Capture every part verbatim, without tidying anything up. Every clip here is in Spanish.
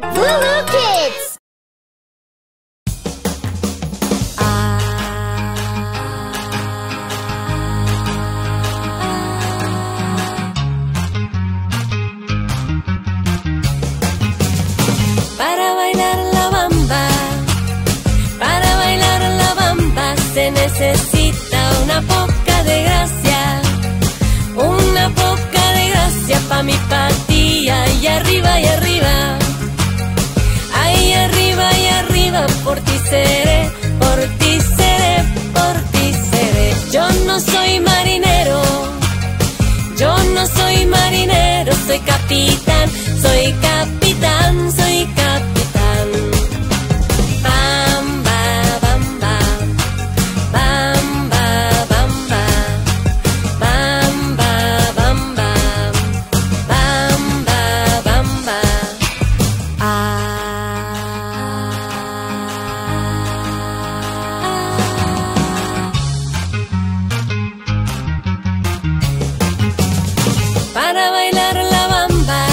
LooLoo Kids. Para bailar la bamba, para bailar la bamba se necesita una poca de gracia, una poca de gracia pa' mi patilla, y arriba y arriba, ahí arriba y arriba, por ti seré, por ti seré, por ti seré. Yo no soy marinero, yo no soy marinero, soy capitán, soy capitán, soy capitán. Para bailar la bamba,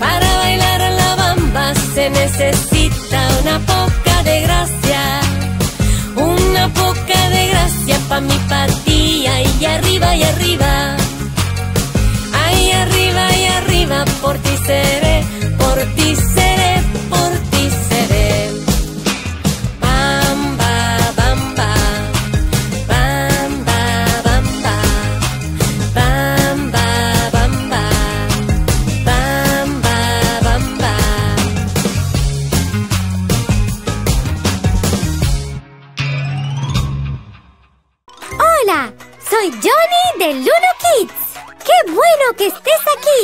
para bailar la bamba se necesita una poca de gracia, una poca de gracia pa' mi patilla, y arriba y arriba, ahí arriba y arriba, por ti seré, por ti seré, por ti seré. Hola, soy Johnny de LooLoo Kids. ¡Qué bueno que estés aquí!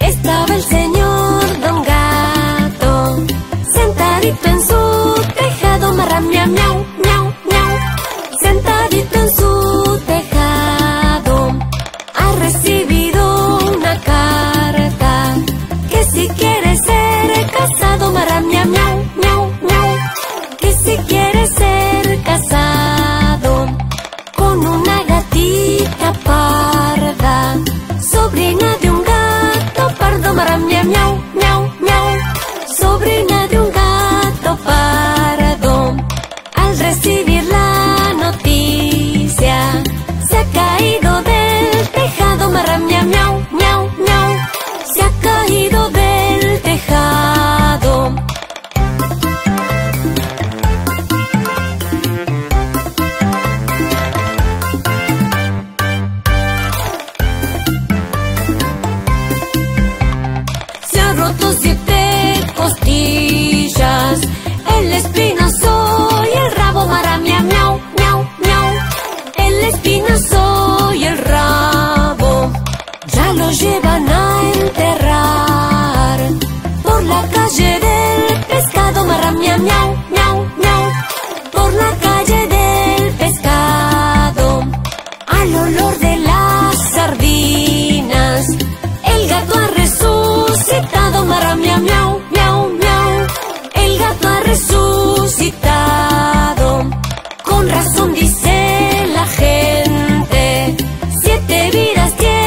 Estaba el señor Don Gato sentadito en su tejado, marra miau, miau, miau, miau, sentadito en su tejado. Recibido una carta que si quieres ser casado, marra miau, miau, miau, miau, que si quieres ser casado con una gatita parda, sobrina de un gato pardo, marra miau, miau, miau, miau, sobrina de un gato pardo. Al recibir la noticia se ha caído de tejado, marra miau, miau, miau, miau, se ha caído del tejado. Se ha roto siete costillas, el espinazo y el rabo, marra miau, miau, miau, miau, el espinazo y el rabo. Lo llevan a enterrar por la calle del pescado, marra miau, miau, miau, miau, por la calle del pescado. Al olor de las sardinas el gato ha resucitado, marra miau, miau, miau, miau, el gato ha resucitado. Con razón dice la gente, siete vidas tiene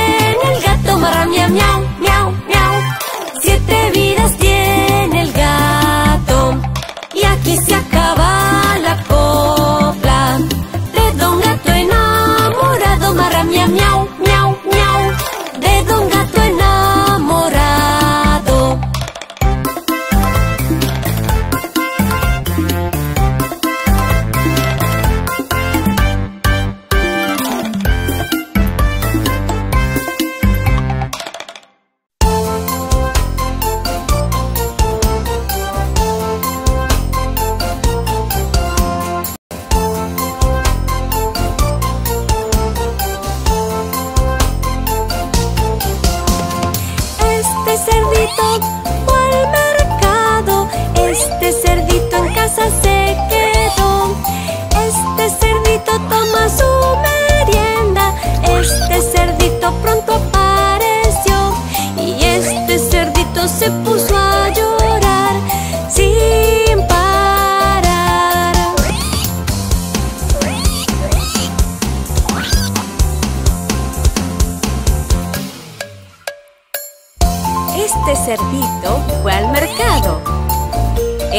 marra miau, miau, miau, miau, siete vidas tiene el gato. Y aquí se acaba la copla de Don Gato enamorado, marra miau, miau, miau, miau, de Don Gato enamorado.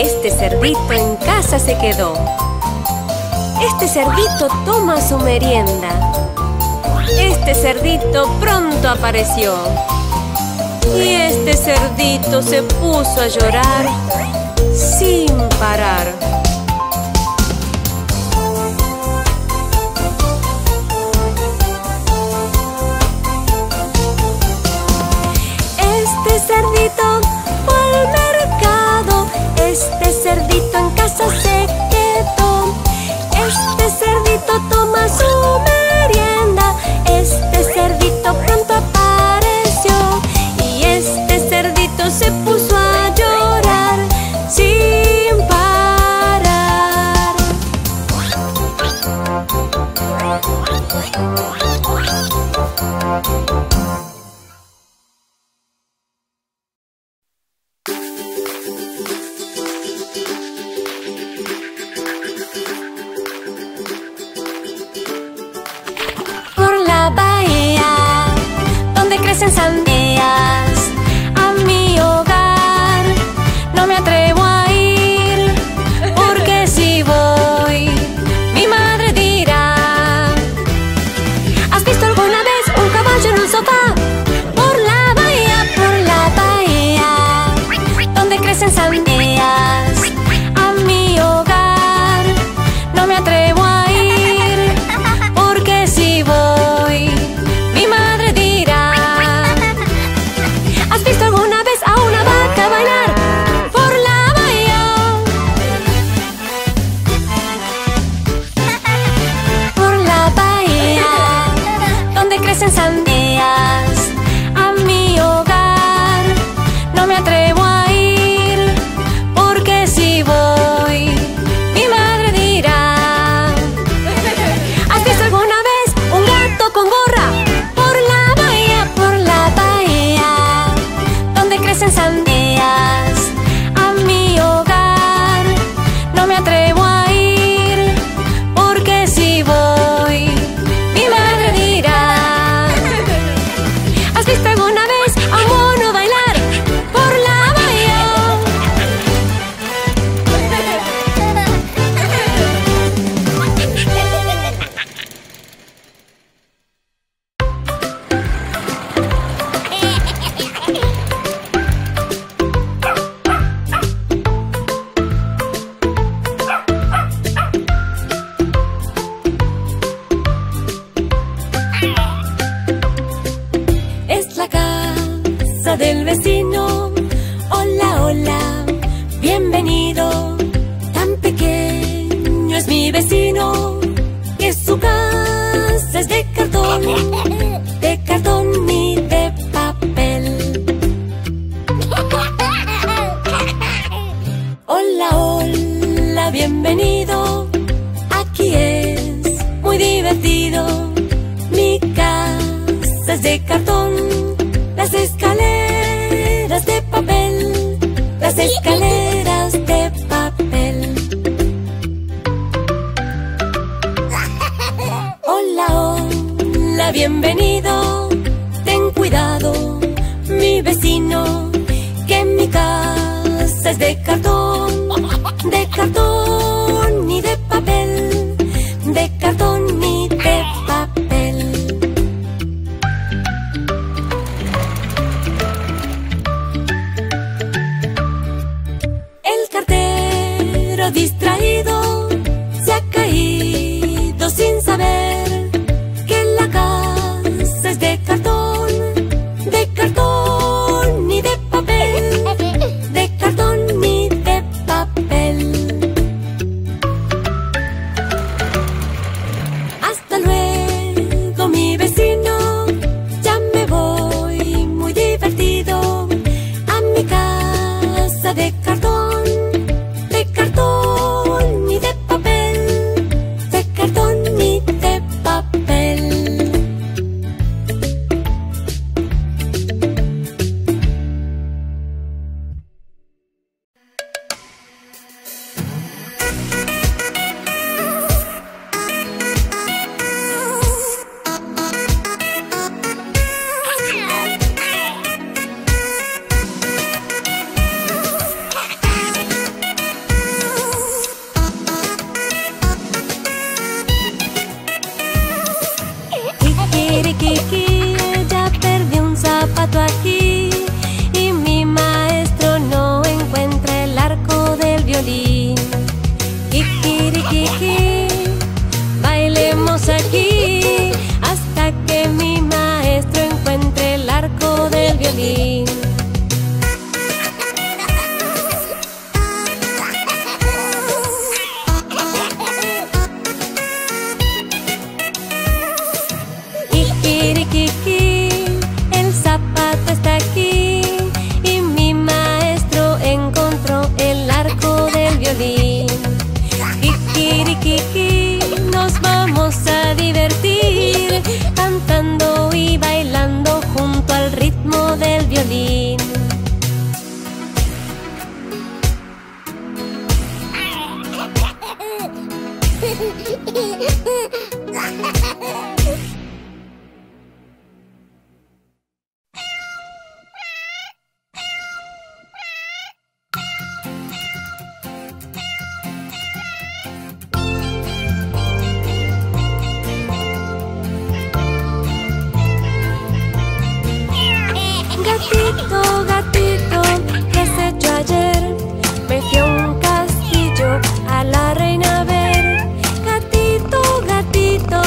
Este cerdito en casa se quedó. Este cerdito toma su merienda. Este cerdito pronto apareció. Y este cerdito se puso a llorar sin parar. Este cerdito fue al mercado. Este cerdito en casa se quedó. Este cerdito toma su merienda. Este cerdito pronto apareció. Y este cerdito se puso a llorar sin parar. Por la bahía, donde crecen sandías, a mi hogar no me atrevo a ir, porque si voy, mi madre dirá: ¿has visto alguna vez un caballo en un sofá? Por la bahía, por la bahía, donde crecen sandías, a mi hogar no me atrevo a ir, porque si voy, mi madre dirá: ¿has visto alguna vez a una vaca bailar? Por la bahía, por la bahía, donde crecen sandías, a mi hogar no me atrevo a ir, porque si voy, mi madre dirá: ¿has visto alguna vez un gato con gorra? Por la bahía, por la bahía, donde crecen sandías, a mi hogar no me atrevo a ir, porque si voy, mi madre dirá: ¿has visto alguna vez a un mono bailar? Por la bahía. Es la casa del vecino. Hola, hola, bienvenido. Tan pequeño es mi vecino que su casa es de cartón, de cartón y de papel. Hola, hola, bienvenido. Aquí es muy divertido. Mi casa es de cartón, las escaleras de papel, las escaleras de papel. Hola, hola, bienvenido. Ten cuidado, mi vecino, que mi casa es de cartón, de cartón y de papel, de cartón y de papel. El cartero distraído se ha caído sin saber que la casa es de cartón, de cartón y de papel, de cartón y de papel. violín. Gatito, gatito, ¿qué has hecho ayer? Me fui a un castillo a la reina a ver. Gatito, gatito,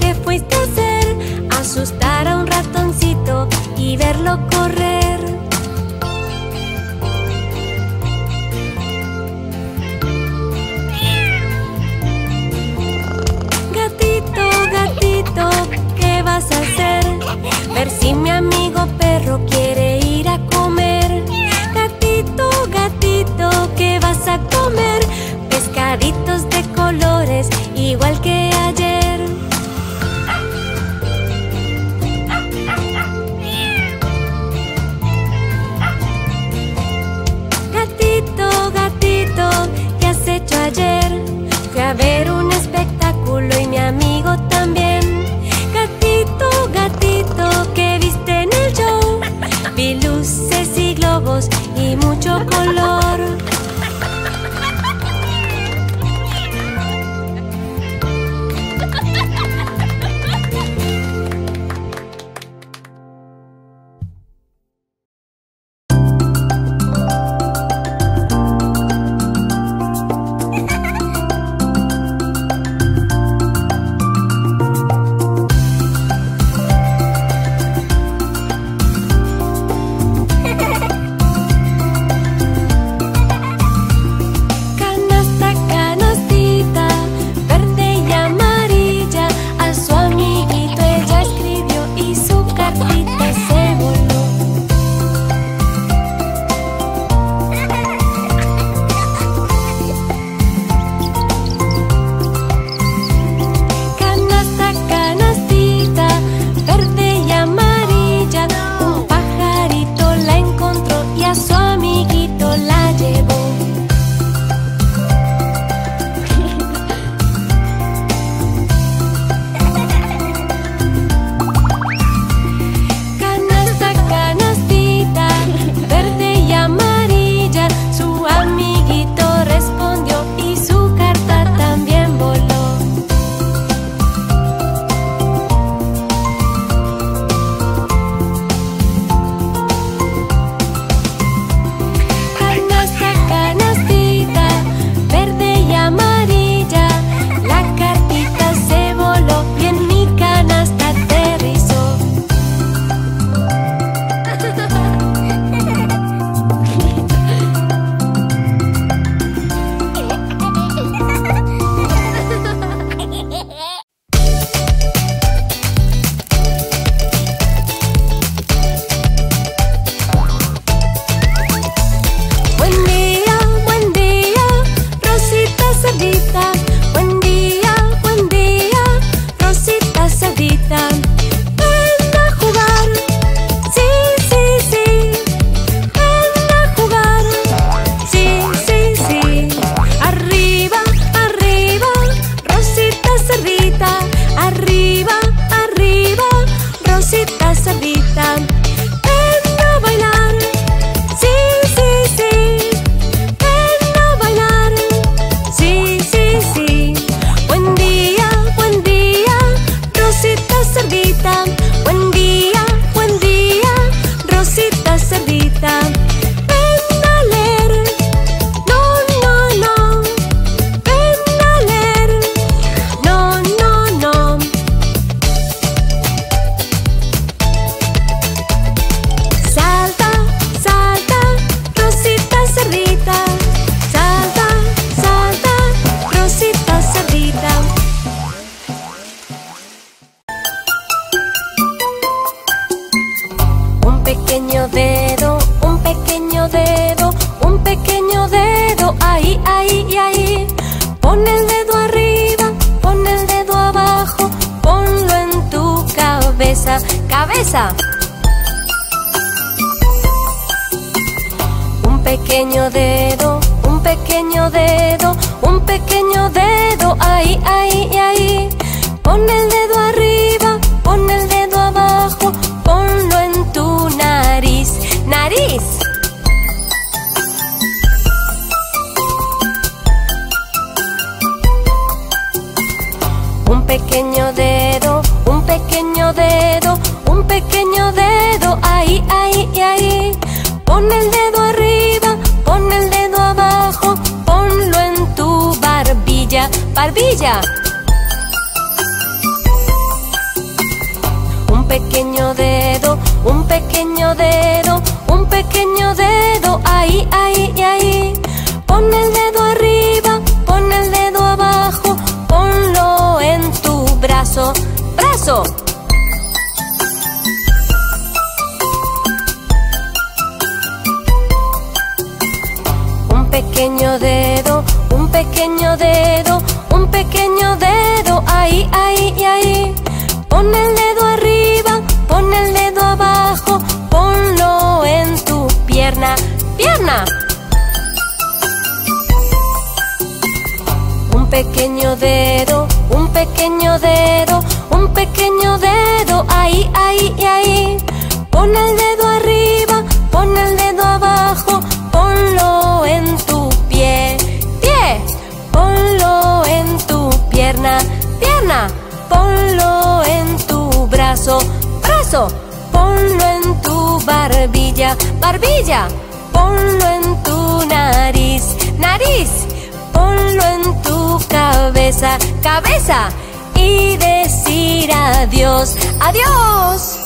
¿qué fuiste a hacer? Asustar a un ratoncito y verlo correr. Gatito, gatito, ¿qué vas a hacer? Ver si mi amigo perro quiere ir a comer. Gatito, gatito, ¿qué vas a comer? Pescaditos de colores, igual que ayer. Gatito, gatito, ¿qué has hecho ayer? Fui a ver un espectáculo y mi amigo también. Gatito, gatito, ¿qué viste en el show? Vi luces y globos y mucho color. Cabeza, cabeza. pequeño dedo, un pequeño dedo, un pequeño dedo, ahí, ahí, ahí. Pon el dedo arriba, pon el dedo abajo, ponlo en tu nariz, nariz. Un pequeño dedo, un pequeño dedo, un pequeño dedo, ahí, ahí, ahí. Pon el dedo arriba, pon el dedo abajo, ponlo en tu barbilla, barbilla. Un pequeño dedo, un pequeño dedo, un pequeño dedo, ahí, ahí, ahí. Pon el dedo arriba, pon el dedo abajo, ponlo en tu brazo, brazo. Un pequeño dedo, un pequeño dedo, un pequeño dedo, ahí, ahí, ahí. Pon el dedo arriba, pon el dedo abajo, ponlo en tu pierna, pierna. Un pequeño dedo, un pequeño dedo, un pequeño dedo, ahí, ahí, ahí. Pon el dedo arriba, pon el dedo abajo, ponlo en tu pie, pie, ponlo en tu pierna, pierna, ponlo en tu brazo, brazo, ponlo en tu barbilla, barbilla, ponlo en tu nariz, nariz, ponlo en tu cabeza, cabeza, y decir adiós, adiós.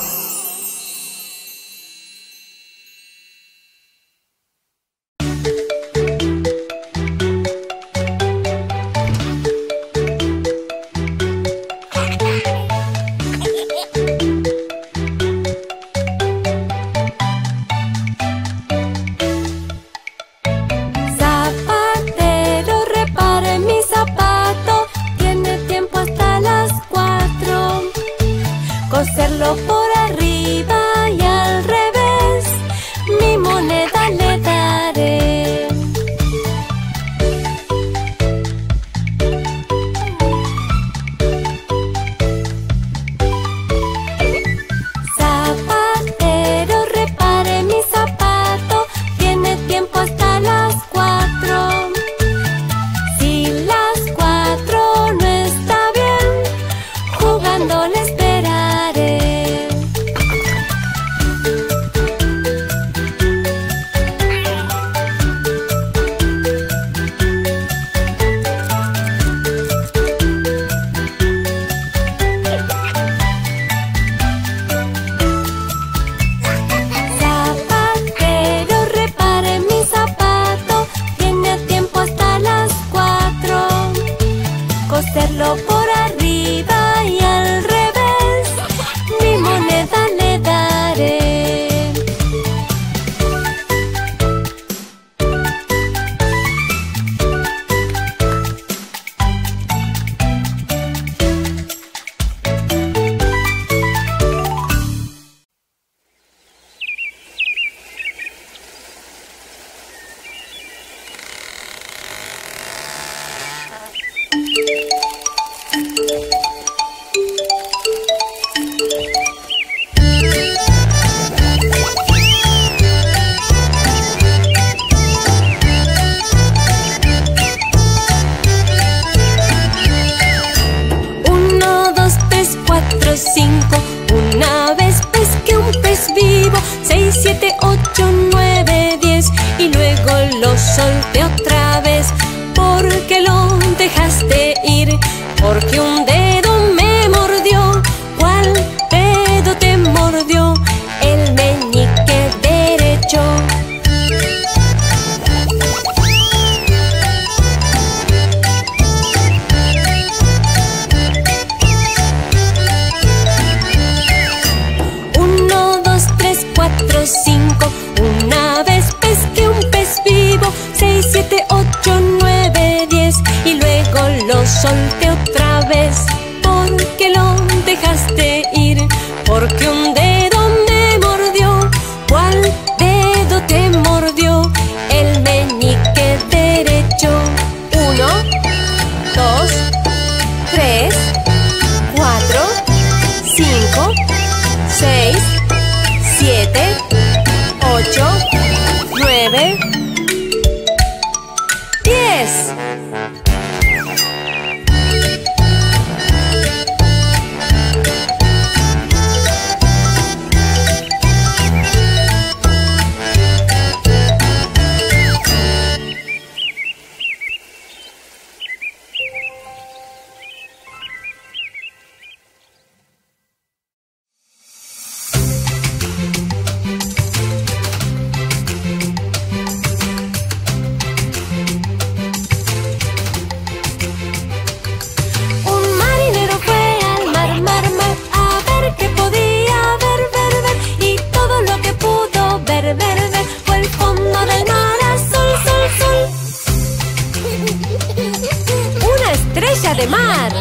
orilla de mar.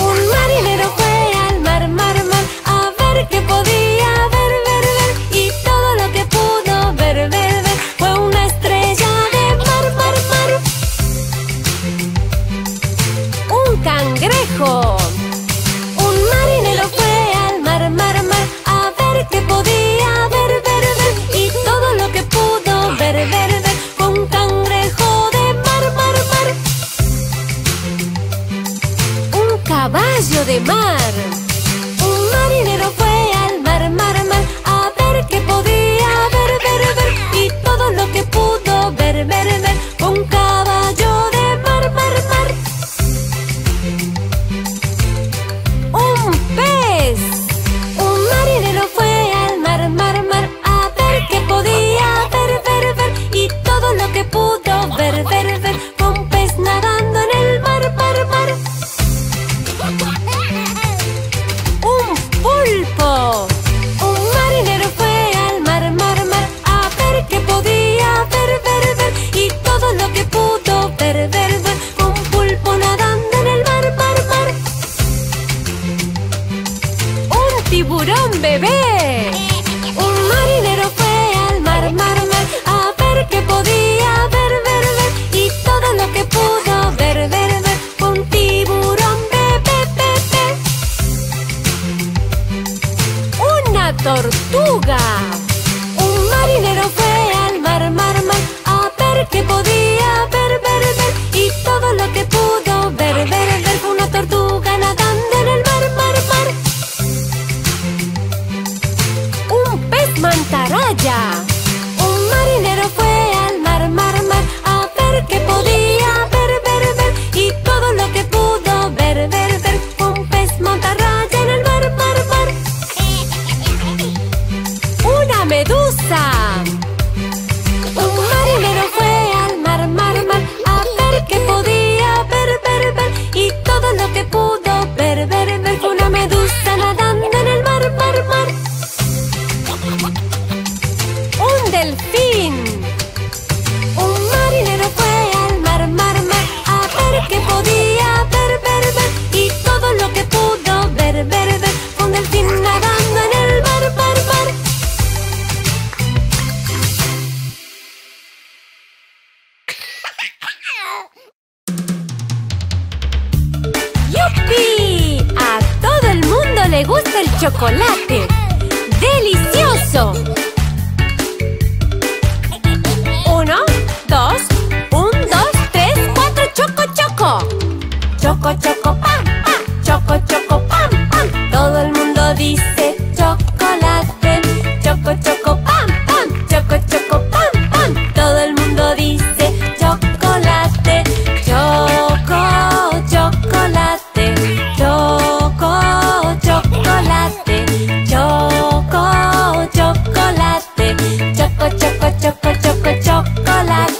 Un marinero fue al mar, mar, mar, a ver qué podía ver, ver, ver. Y todo lo que pudo ver, ver, ver, fue una estrella de mar, mar, mar. Un cangrejo. Un marinero fue al mar, mar, mar, a ver qué podía ver, ver, ver. Y todo lo que pudo ver, ver, ver. Caballo de mar. Un marinero fue al mar, mar, mar, a ver qué podía ver, ver, ver. Y todo lo que pudo ver, ver, ver, fue un caballo de mar, mar, mar. Un pez. Un marinero fue al mar, mar, mar, a ver qué podía ver, ver, ver. Y todo lo que pudo ver, ver, ver, fue un pez nadando en el mar, mar, mar. Un marinero fue al mar, mar, mar, a ver qué podía ver, ver, ver. Y todo lo que pudo ver, ver, ver. Un pulpo nadando en el mar, mar, mar. Un tiburón bebé. Un marinero fue al mar, mar, mar, a ver qué podía ver, ver, ver. Y todo lo que pudo ver, ver, ver. Un tiburón bebé, bebé. Tortuga. Un marinero fue al mar, mar, mar, a ver qué podía ver, ver, ver. Y todo lo que pudo ver, ver, ver. Fue una tortuga nadando en el mar, mar, mar. Un pez mantarraya. Un marinero fue al mar, mar, mar, a ver qué podía ver, ver, ver. Y todo lo que pudo ver, ver, ver. Fue un pez mantarraya en el mar, mar, mar. ¡Una medusa! Un marinero fue al mar, mar, mar, a ver qué podía ver, ver, ver. Y todo lo que pudo ver, ver, ver. Fue una medusa nadando en el mar, mar, mar. ¡Un delfín! Un marinero fue al mar, mar, mar, a ver qué podía ver, ver, ver. Y todo lo que pudo ver, ver, ver. Fue un delfín nadando en el mar, mar, mar. A todo el mundo le gusta el chocolate. ¡Delicioso! Uno, dos, un, dos, tres, cuatro, choco, choco. Choco, choco, pam, pam. Choco, choco, pam, pam. Todo el mundo dice chocolate. Choco, choco, pam, pam. Choco, choco, pam, pam. Todo el mundo dice chocolate. Choco, chocolate. Choco, chocolate. Choco, chocolate. Choco, choco, choco, choco, chocolate.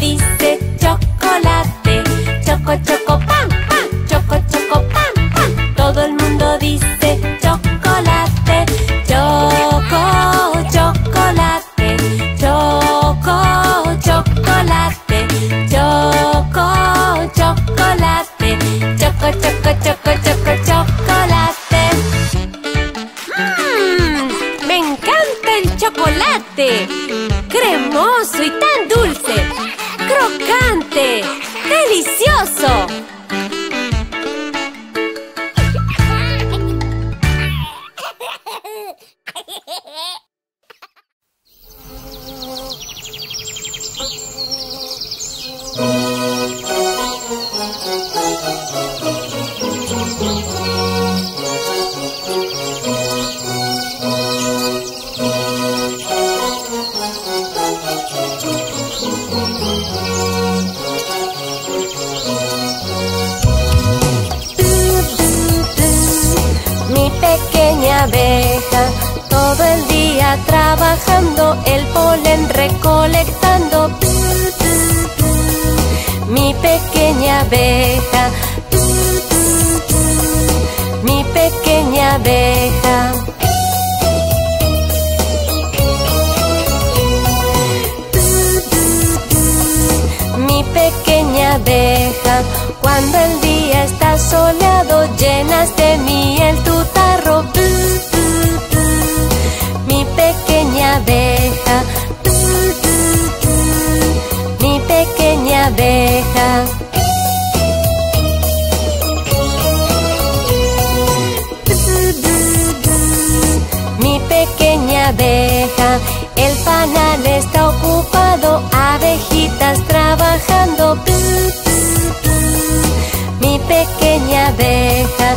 Dice chocolate. Choco, choco, pam, pam. Choco, choco, pam, pam. Todo el mundo dice chocolate. Choco, chocolate. Choco, chocolate. Choco, chocolate. Choco, choco, choco, choco, chocolate. Mmm, me encanta el chocolate. Cremoso y tan dulce. ¡Crocante! ¡Delicioso! Thank you. está trabajando, el polen recolectando. Mi pequeña abeja, mi pequeña abeja. Mi pequeña abeja, cuando el día está soleado, llenas de miel tu tarro. Mi pequeña abeja, mi pequeña abeja. Mi pequeña abeja, el panal está ocupado, abejitas trabajando. Mi pequeña abeja,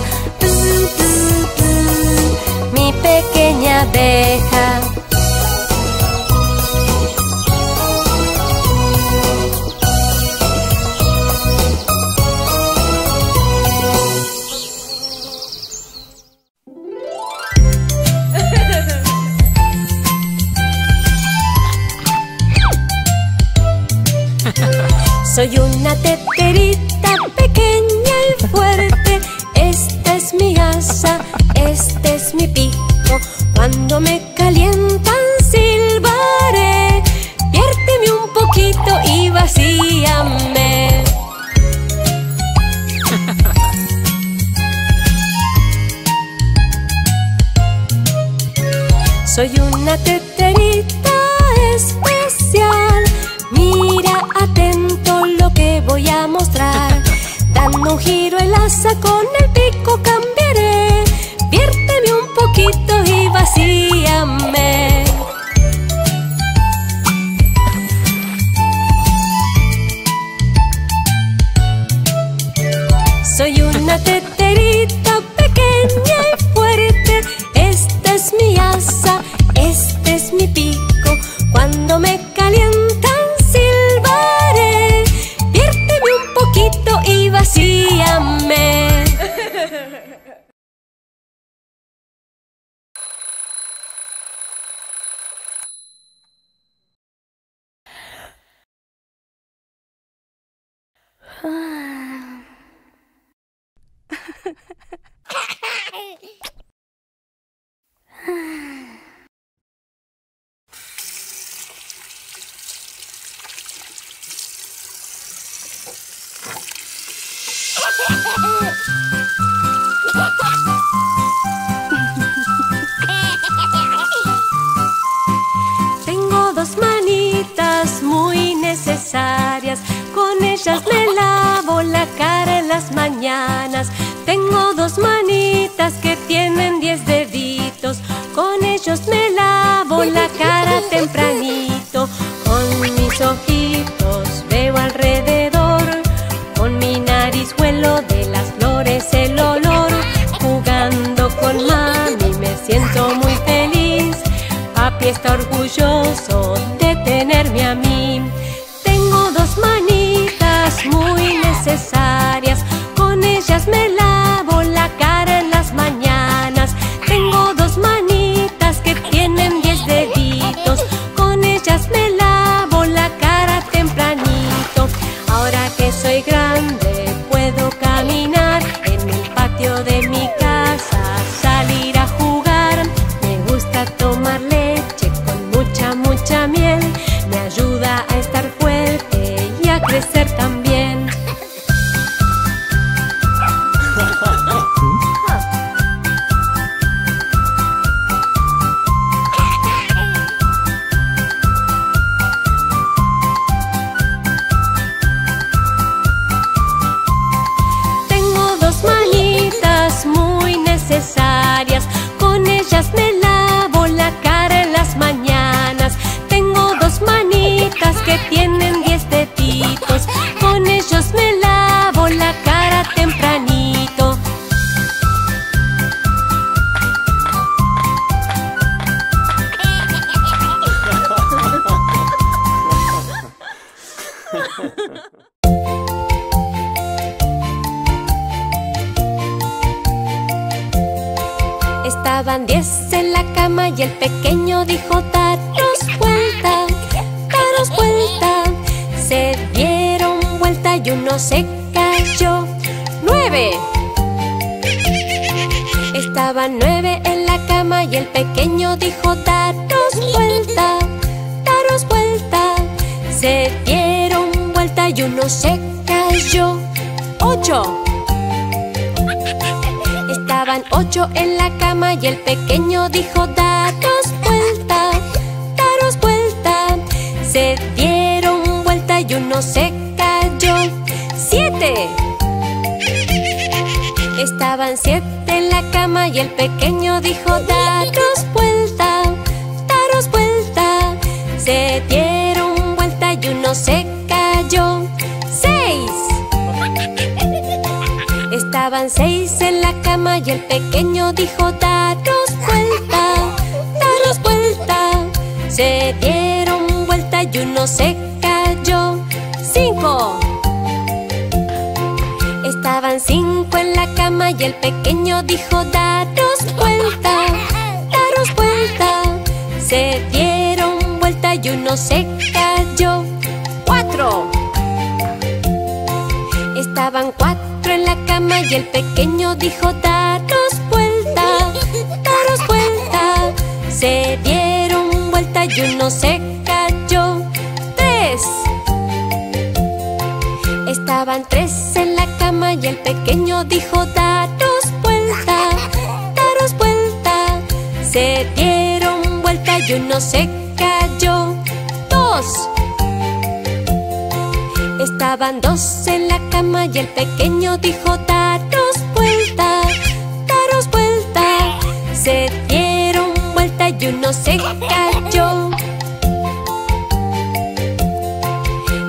mi pequeña abeja. Soy una teterita pequeña y fuerte, esta es mi asa, este es mi pico. Cuando me calientan silbaré, viérteme un poquito y vacíame. Soy una teterita especial, mira atento lo que voy a mostrar. Dando un giro el asa, con el pico cambiaré, viérteme un poquito y vacíame. Soy una teterita pequeña y fuerte, esta es mi asa, este es mi pico. Cuando me calientan silbaré, viérteme un poquito y vacíame. Tengo dos manitas muy necesarias, con ellas me lavo la cara en las mañanas. Tengo dos manitas que tienen diez deditos, con ellos me lavo la cara tempranito. Con mis ojitos veo alrededor, con mi nariz huelo de las flores el olor. Jugando con mami me siento muy feliz, papi está orgulloso de tenerme a mí. Tengo dos manitas muy necesarias, con ellas me lavo la cara en las mañanas. Tengo dos manitas que tienen diez deditos, con ellas me lavo la cara tempranito. Ahora que soy grande puedo caminar, en mi patio de mi casa salir a jugar. Me gusta tomar leche con mucha, mucha miel, me ayuda a estar fuerte y a crecer también. Muy necesarias, con ellas me lavo la cara en las mañanas. Tengo dos manitas que tienen diez deditos, con ellos me lavo la cara tempranito. Estaban diez en la cama y el pequeño dijo: daros vuelta, daros vuelta. Se dieron vuelta y uno se cayó. ¡Nueve! Estaban nueve en la cama y el pequeño dijo: daros vuelta, daros vuelta. Se dieron vuelta y uno se cayó. ¡Ocho! Estaban ocho en la cama y el pequeño dijo: daros vuelta, daros vuelta. Se dieron vuelta y uno se cayó. ¡Siete! Estaban siete en la cama y el pequeño dijo: daros vuelta, daros vuelta. Se dieron vuelta y uno se cayó. Estaban seis en la cama y el pequeño dijo: daros vuelta, daros vuelta. Se dieron vuelta y uno se cayó. ¡Cinco! Estaban cinco en la cama y el pequeño dijo: daros vuelta, daros vuelta. Se dieron vuelta y uno se cayó. ¡Cuatro! Estaban cuatro en la cama y el pequeño dijo: daros vuelta, daros vuelta. Se dieron vuelta y uno se cayó. Tres. Estaban tres en la cama y el pequeño dijo: daros vuelta, daros vuelta. Se dieron vuelta y uno se cayó. Dos. Estaban dos en la cama y el pequeño dijo: daros vuelta, daros vuelta. Se dieron vuelta y uno se cayó.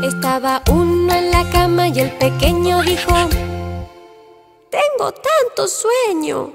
Estaba uno en la cama y el pequeño dijo: tengo tanto sueño.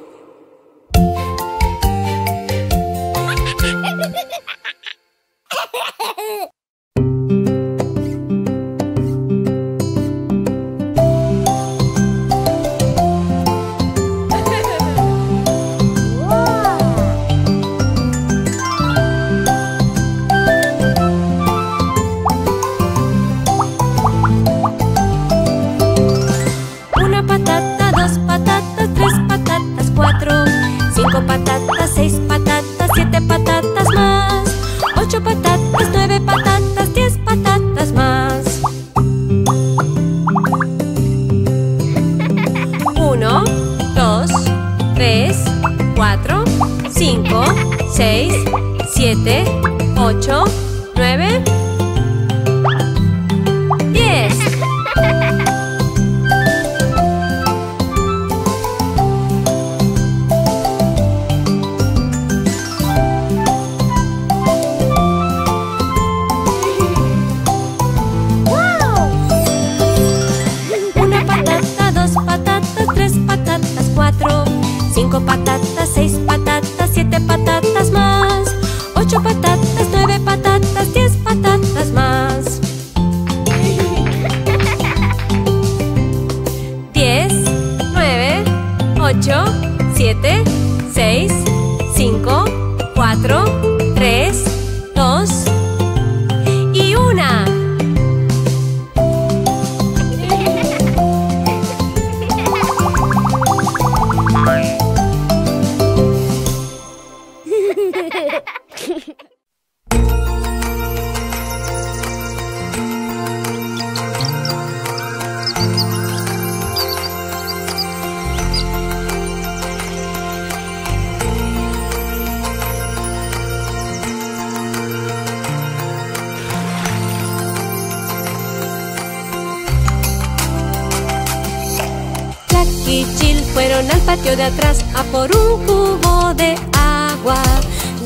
De atrás a por un cubo de agua.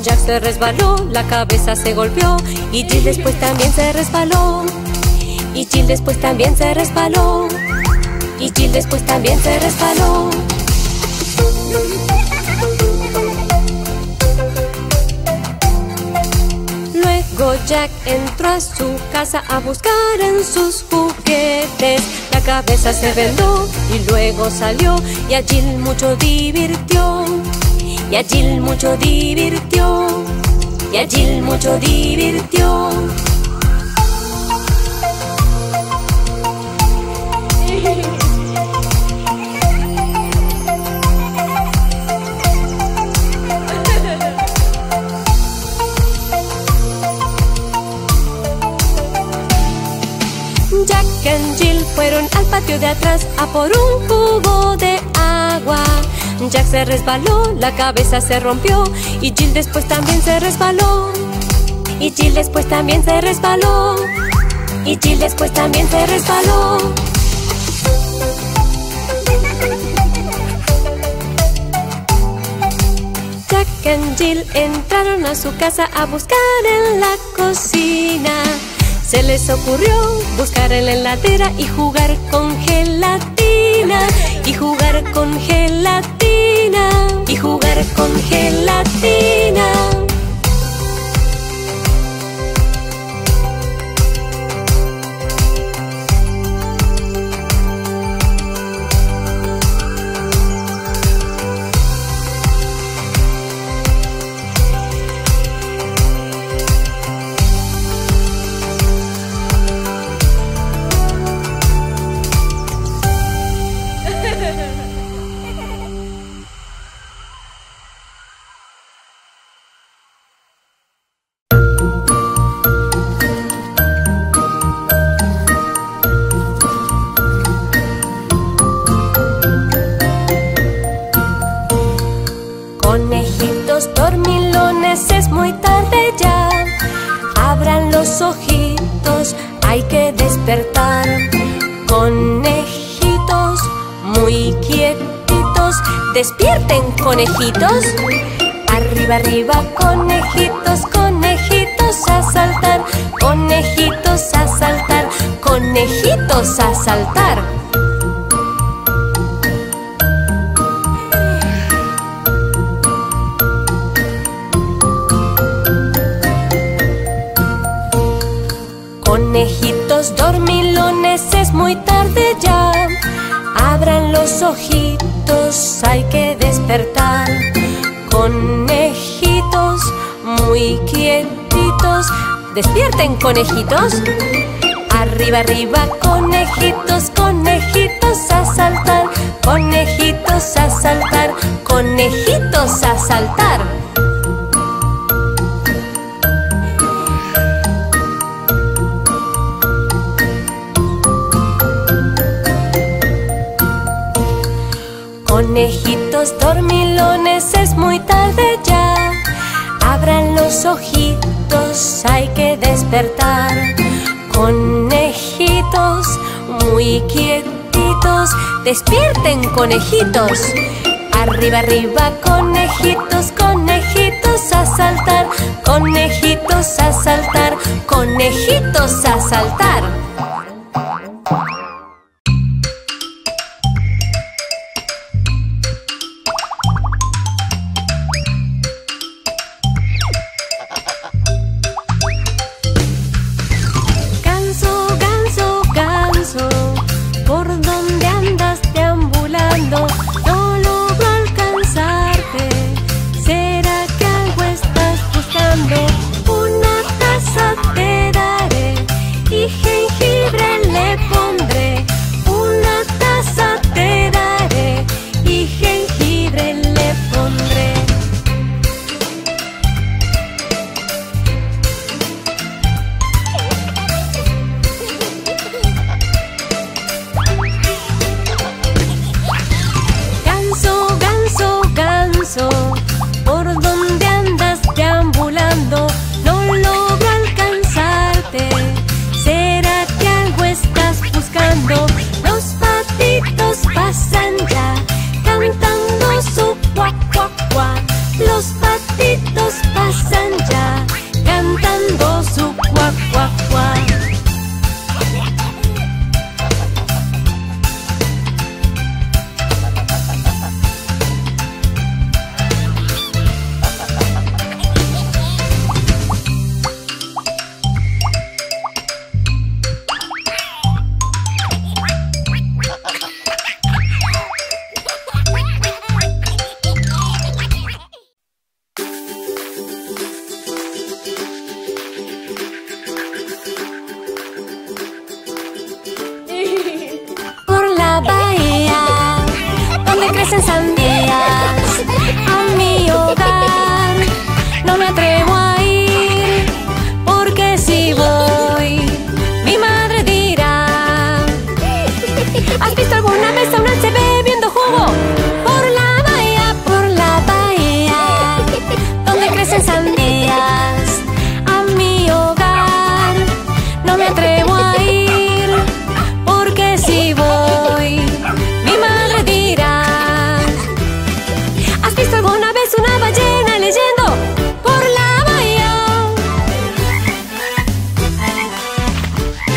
Jack se resbaló, la cabeza se golpeó, y Jill después también se resbaló, y Jill después también se resbaló, y Jill después también se resbaló. Luego Jack entró a su casa a buscar en sus juguetes. La cabeza se vendó y luego salió, y a Jill mucho divirtió, Y a Jill mucho divirtió, y a Jill mucho divirtió. Jack and Jill fueron al patio de atrás a por un cubo de agua. Jack se resbaló, la cabeza se rompió, y Jill después también se resbaló. Y Jill después también se resbaló. Y Jill después también se resbaló. Jack and Jill entraron a su casa a buscar en la cocina. Se les ocurrió buscar en la heladera y jugar con gelatina. Y jugar con gelatina. Y jugar con gelatina. Despierten, conejitos. Arriba, arriba, conejitos, conejitos a saltar. Conejitos a saltar, conejitos a saltar. Conejitos dormilones, es muy tarde ya. Abran los ojitos, hay que despertar. Conejitos muy quietitos, despierten, conejitos. Arriba, arriba, conejitos, conejitos a saltar. Conejitos a saltar, conejitos a saltar. Conejitos dormilones, es muy tarde ya. Abran los ojitos, hay que despertar. Conejitos muy quietitos, despierten, conejitos. Arriba, arriba, conejitos, conejitos a saltar. Conejitos a saltar, conejitos a saltar. Hey, hey. las sandías a mi hogar. No me atrevo a ir, porque si voy, mi madre dirá: ¿has visto alguna vez a un H B bebiendo jugo? Por la bahía, por la bahía, donde crecen sandías a mi hogar. No me atrevo a ir, porque si voy, mi madre dirá: ¿has visto alguna vez una ballena leyendo? En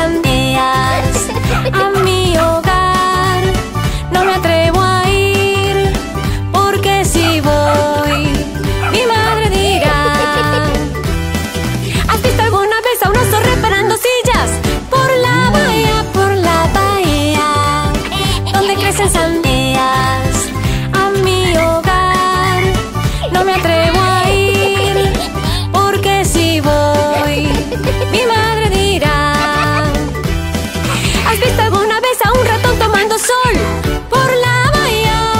sandías a mi hogar, no me atrevo a ir, porque si voy, mi madre dirá: ¿has visto alguna vez a un oso reparando sillas? Por la bahía, por la bahía, donde crecen sandías a mi hogar, no me atrevo a ir, porque si voy, mi madre dirá: ¿has visto alguna vez a un ratón tomando sol? Por la bahía,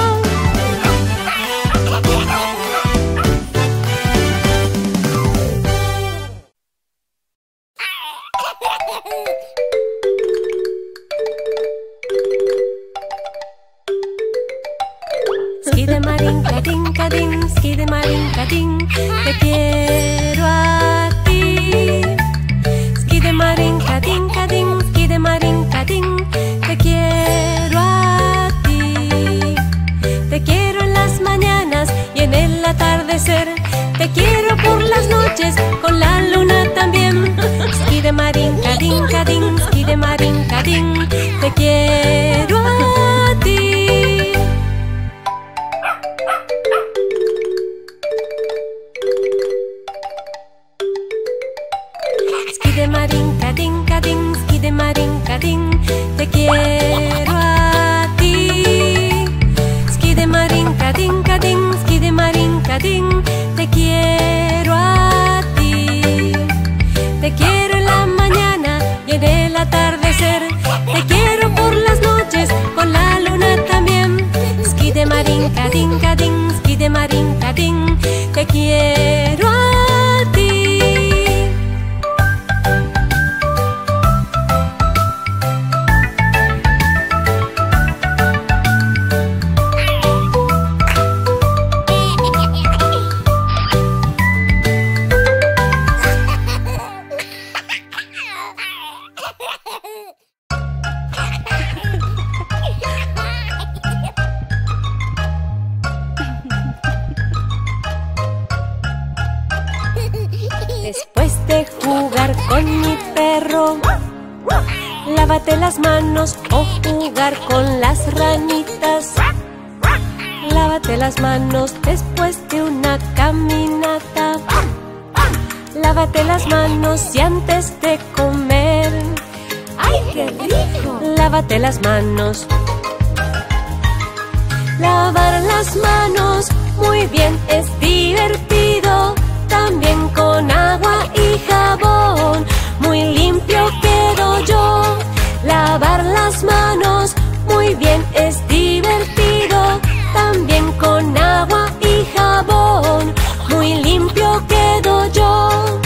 skidimarín, cadín, cadín, skidimarín, cadín, te quiero a ti. Skidimarín, cadín, cadín, skidimarín, te quiero a ti. Te quiero en las mañanas y en el atardecer. Te quiero por las noches con la luna también. Skidimarín, cadín, cadín, skidimarín, cadín, te quiero a ti. Skidimarín, cadín, cadín, skidimarín, cadín, te quiero a ti. Skidimarín, cadín, cadín, skidimarín, cadín, te quiero a ti. Te quiero en la mañana y en el atardecer. Te quiero por las noches con la luna también. Skidimarín, cadín, cadín, skidimarín, cadín, te quiero a ti. Lávate las manos o jugar con las ranitas. Lávate las manos después de una caminata. Lávate las manos y antes de comer. ¡Ay, qué rico! Lávate las manos. Lavar las manos muy bien es divertido. También con agua y jabón, muy limpio quedo yo. Lavar las manos muy bien es divertido. También con agua y jabón, muy limpio quedo yo.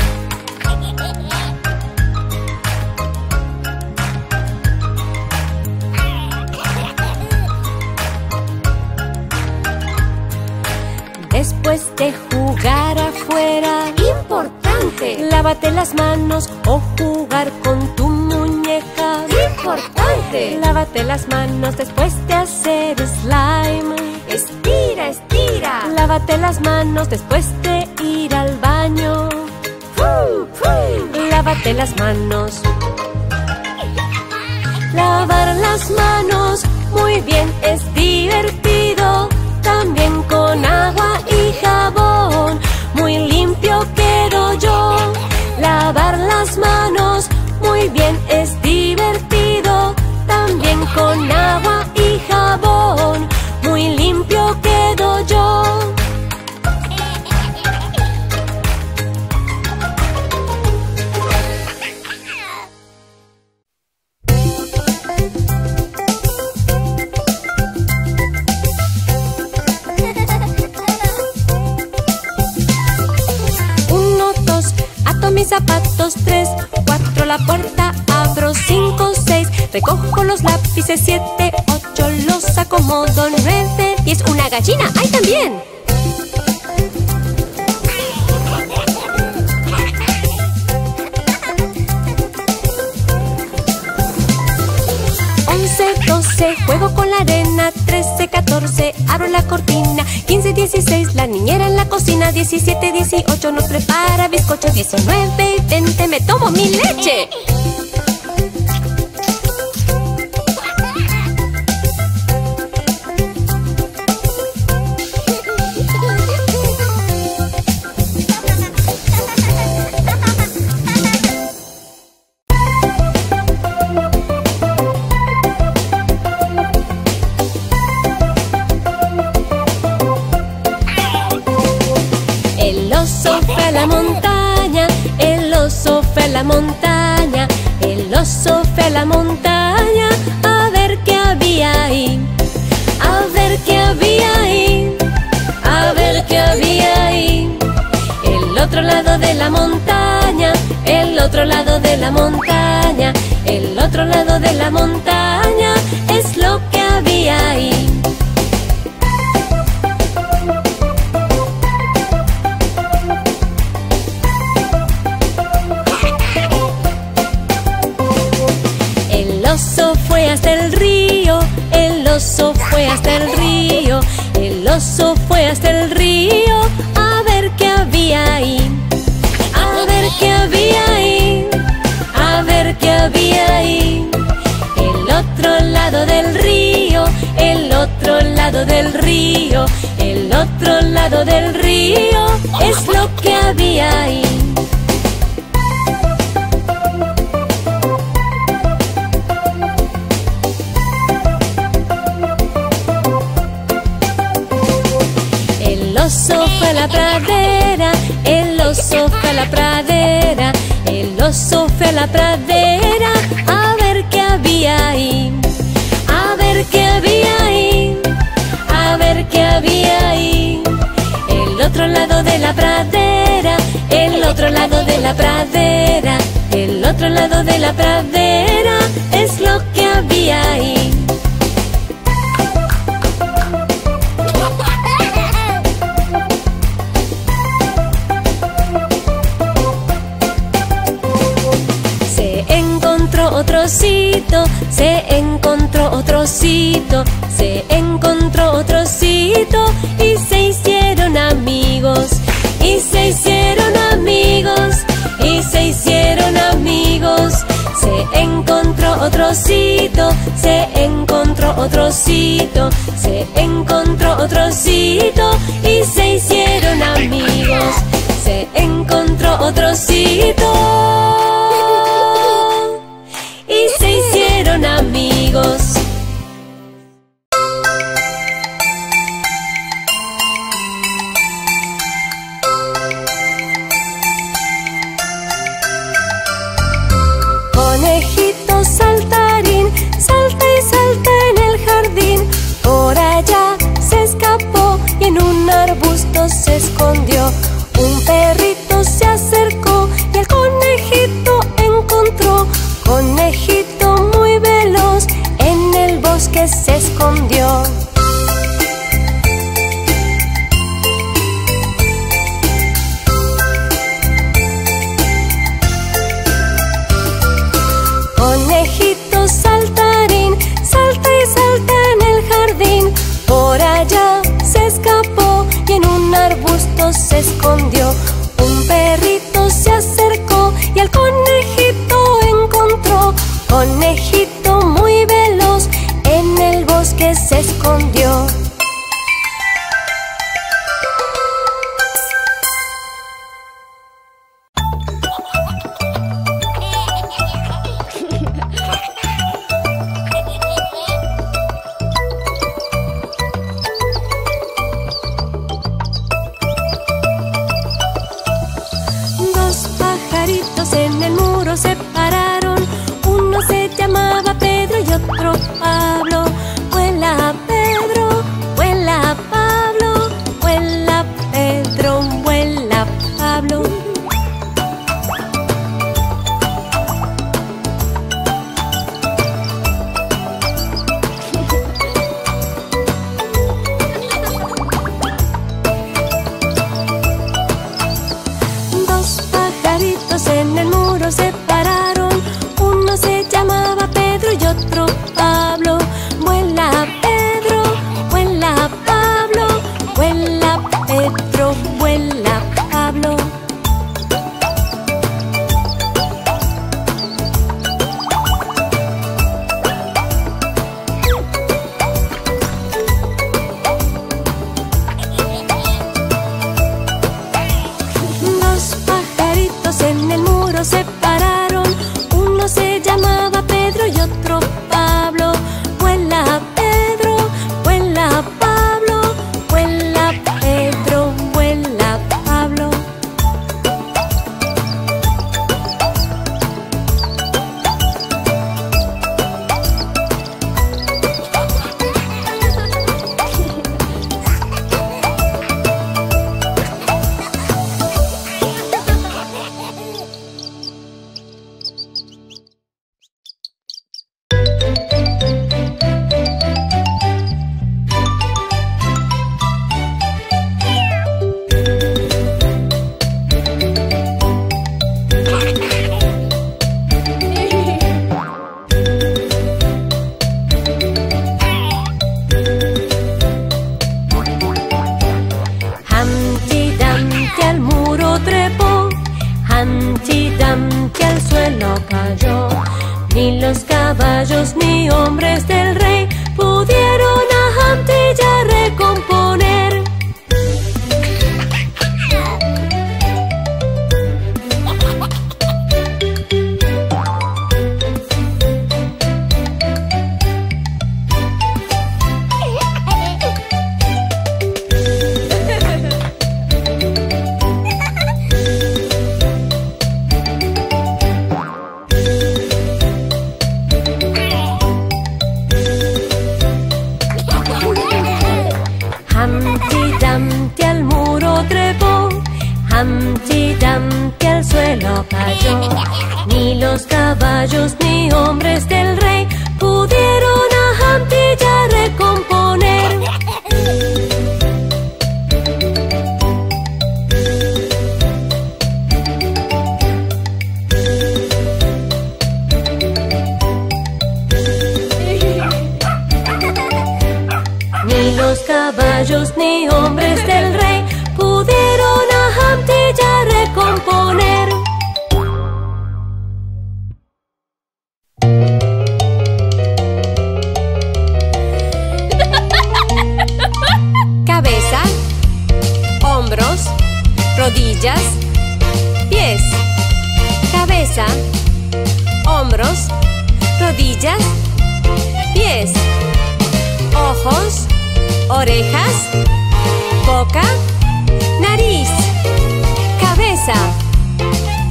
Después de jugar afuera, importante, lávate las manos o jugar con tu muñeca. Importante, lávate las manos después de hacer slime. Estira, estira. Lávate las manos después de ir al baño. ¡Fu, fu! Lávate las manos. Lavar las manos muy bien es divertido. También con agua y jabón, muy limpio quedo yo. Lavar las manos muy bien es divertido. También con agua y jabón, muy limpio quedo yo. mis zapatos, tres, cuatro, la puerta abro, cinco, seis, recojo los lápices, siete, ocho, los acomodo, nueve, diez, una gallina, ¡ay también! doce, juego con la arena, trece, catorce, abro la cortina, quince, dieciséis, la niñera en la cocina, diecisiete, dieciocho, nos prepara bizcocho, diecinueve, veinte, me tomo mi leche. La montaña, el oso fue a la montaña a ver qué había ahí, a ver qué había ahí, a ver qué había ahí. El otro lado de la montaña, el otro lado de la montaña, el otro lado de la montaña es lo que había ahí. El oso fue hasta el río, el oso fue hasta el río, a ver qué había ahí, a ver qué había ahí, a ver qué había ahí. El otro lado del río, el otro lado del río, el otro lado del río es lo que había ahí. El oso fue a la pradera, el oso fue a la pradera, el oso fue a la pradera, a ver qué había ahí, a ver qué había ahí, a ver qué había ahí. El otro lado de la pradera, el otro lado de la pradera, el otro lado de la pradera es lo que había ahí. Otro osito, se encontró otro osito, se encontró otro osito y se hicieron amigos, y se hicieron amigos, y se hicieron amigos. Se encontró otro osito, se encontró otro osito, se encontró otro osito y se hicieron amigos. Se encontró otro osito y se hicieron amigos. Conejito saltarín, salta y salta en el jardín. Por allá se escapó y en un arbusto se escondió. Un perrito se acercó y el conejito encontró. Conejito muy veloz, en el bosque se escondió. Conejito saltarín, salta y salta en el jardín. Por allá se escapó y en un arbusto se escondió. Un perrito se acercó y el conejito encontró. Conejito muy veloz, en el bosque se escondió. chidam que al suelo cayó. Ni los caballos ni hombres del rey pudieron a Humpty ya recomponer. Humpty Dumpty al suelo cayó. Ni los caballos ni hombres del rey pudieron a Humpty ya recomponer. Ni los caballos ni hombres del rey pudieron a Humpty ya recomponer. Cabeza, hombros, rodillas, pies. Cabeza, hombros, rodillas, pies. Ojos, orejas, boca, nariz. Cabeza,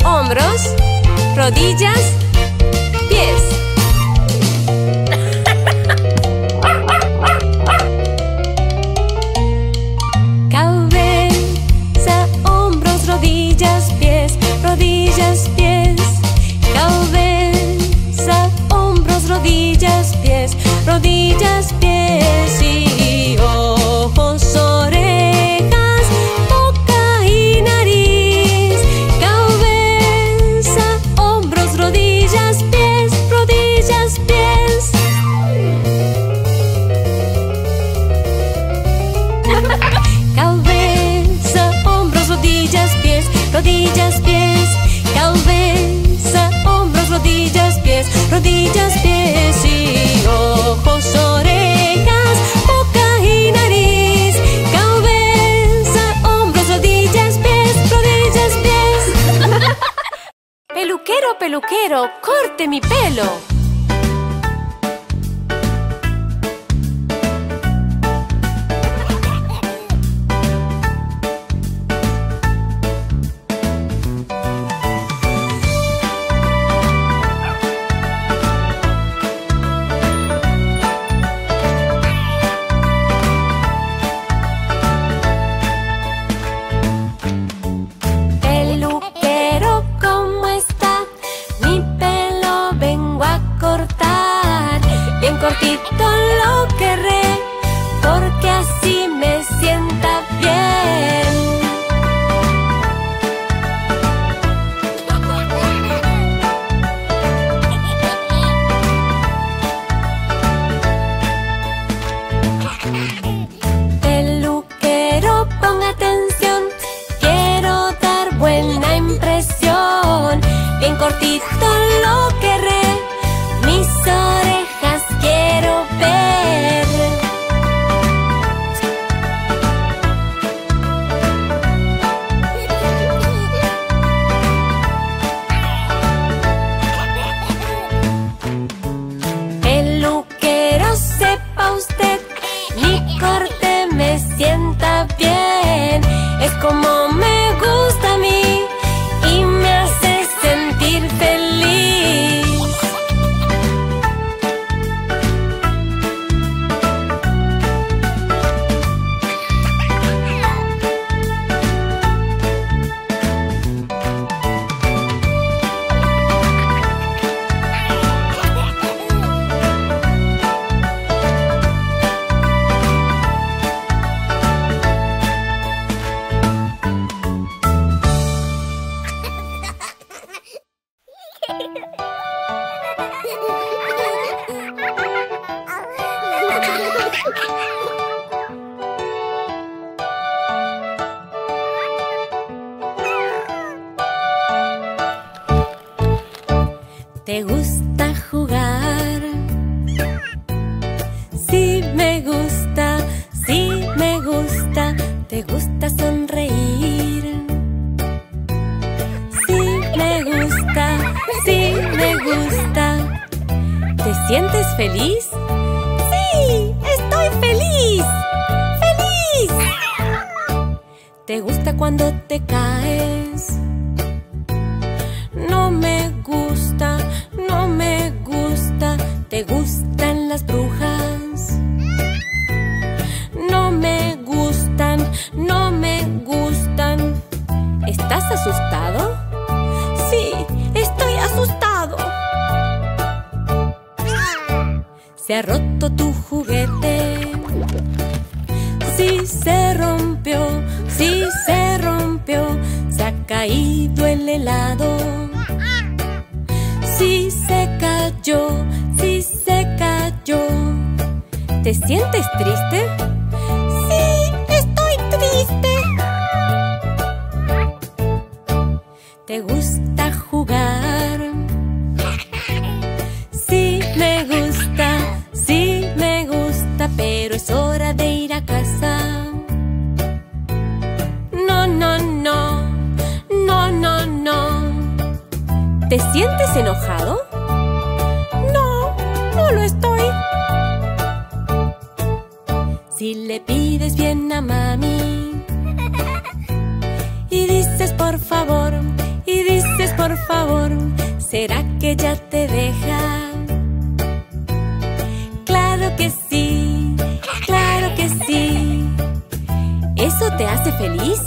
hombros, rodillas, pies. Cabeza, hombros, rodillas, pies, rodillas, pies. Cabeza, hombros, rodillas, pies, rodillas, pies. Y ojos, orejas, boca y nariz. Cabeza, hombros, rodillas, pies, rodillas, pies. Cabeza, hombros, rodillas, pies, rodillas, pies. Cabeza, hombros, rodillas, pies, rodillas, pies. Y ojos, orejas, boca y nariz. Cabeza, hombros, rodillas, pies, rodillas, pies. Peluquero, peluquero, corte mi pelo. Peluquero, ¿cómo está? Mi pelo vengo a ¿Te gusta jugar? Sí me gusta, sí me gusta. ¿Te gusta sonreír? Sí me gusta, sí me gusta. ¿Te sientes feliz? ¡Sí! ¡Estoy feliz! ¡Feliz! ¿Te gusta cuando te caes? No me gusta, no me gusta. ¿Te gustan las brujas? No me gustan, no me gustan. ¿Estás asustado? Sí, estoy asustado. ¿Se ha roto tu juguete? Sí, se rompió, sí, se rompió. Se ha caído el helado. Sí se cayó, sí se cayó. ¿Te sientes triste? Sí, estoy triste. ¿Te gusta jugar? Sí me gusta, sí me gusta, pero es hora de ir a casa. No, no, no, no, no, no. ¿Te sientes enojado? No, no lo estoy. Si le pides bien a mami y dices por favor, y dices por favor, ¿será que ya te deja? Claro que sí, claro que sí. ¿Eso te hace feliz?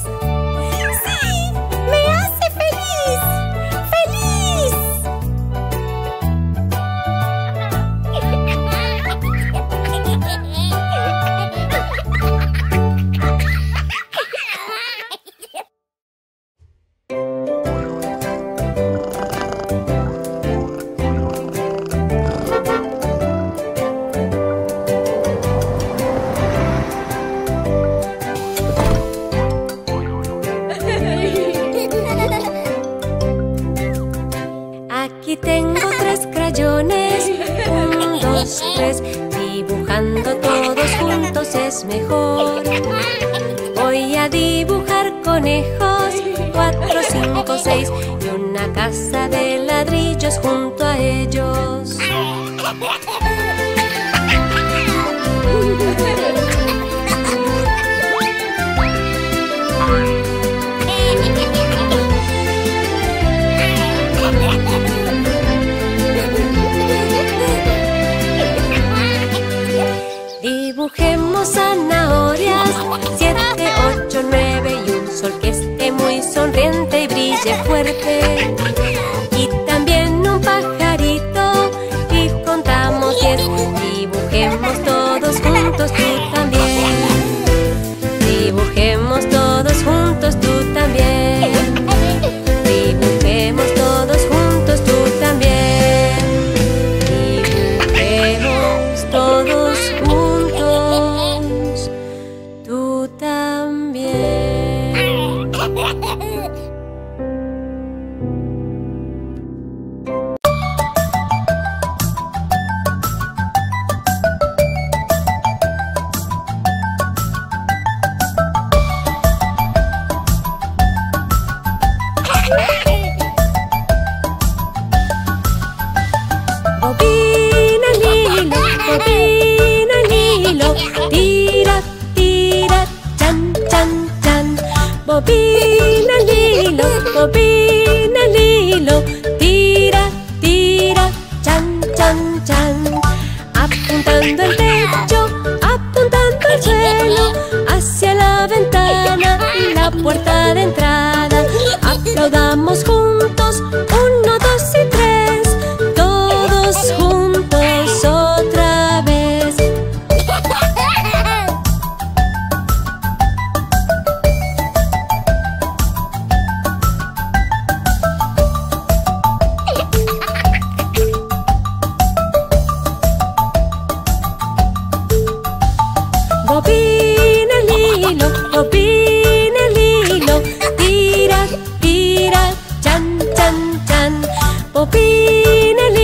Opina,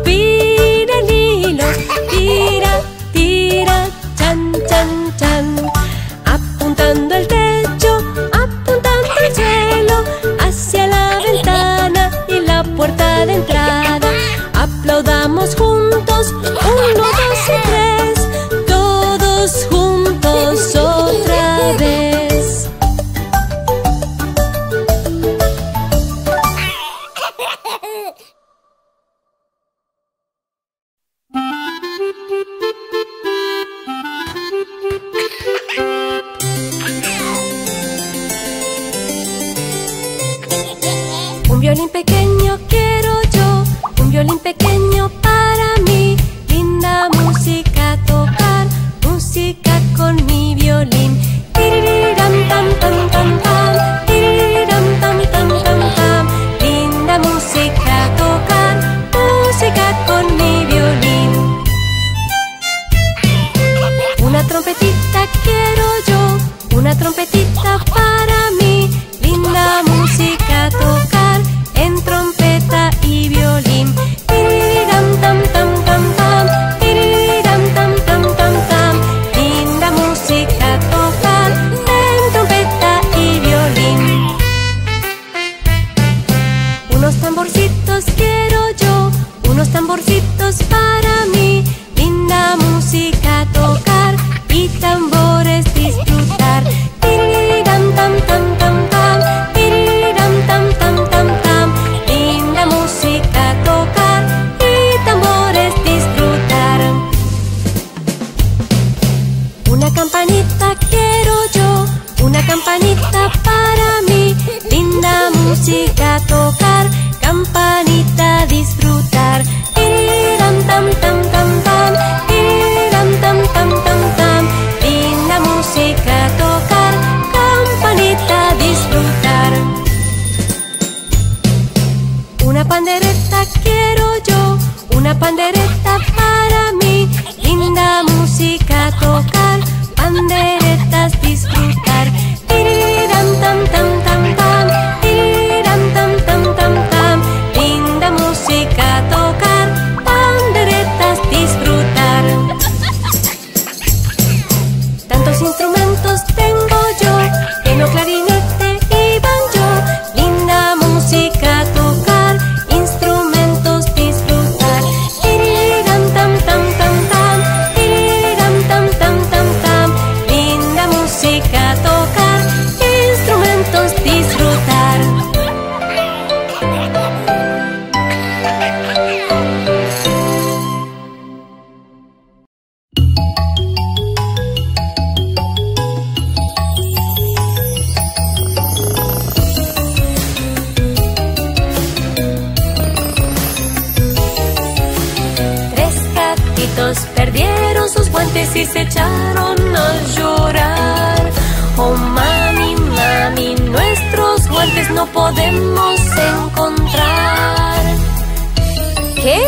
Opina el hilo, tira, tira, chan, chan, chan. Apuntando al techo, apuntando al cielo, hacia la ventana y la puerta de entrada. Aplaudamos juntos, uno, dos y tres, todos juntos otra vez. Un violín pequeño quiero yo, un violín pequeño para mí. Linda música tocar, música con mi violín. Tiriram tam tam tam tam, tiriram tam tam tam tam. Linda música tocar, música con mi violín. Una trompetita quiero yo, una trompetita para mí. Linda música tocar en trompeta y violín. Tiriram tam tam tam tam, tiriram tam tam tam tam. Linda música tocar en trompeta y violín. Unos tamborcitos quiero yo, unos tamborcitos para mí. Linda música tocar y tambores disfrutar. Tiriram tam tam tam tam, tiriram tam tam tam tam. Linda música tocar y tambores disfrutar. Una campanita quiero yo, una campanita para mí. Linda música tocar, campanita disfrutar. Tiriram tam tam tam tam, tiriram tam tam tam tam. Linda música tocar, campanita disfrutar. Una pandereta quiero yo, una pandereta para mí. Linda música tocar, panderetas disfrutar. Tiriram tam tam tam tam, tiriram tam tam tam tam. Linda música tocar, panderetas disfrutar. Tantos instrumentos tengo yo, piano, clarinete y banjo. Linda música tocar, instrumentos disfrutar. Tiriram tam tam tam tam, tiriram tam tam tam tam. Linda música tocar, instrumentos disfrutar. Tres gatitos perdieron sus guantes y se echaron a llorar. Oh mami, mami, nuestros guantes no podemos encontrar. ¿Qué?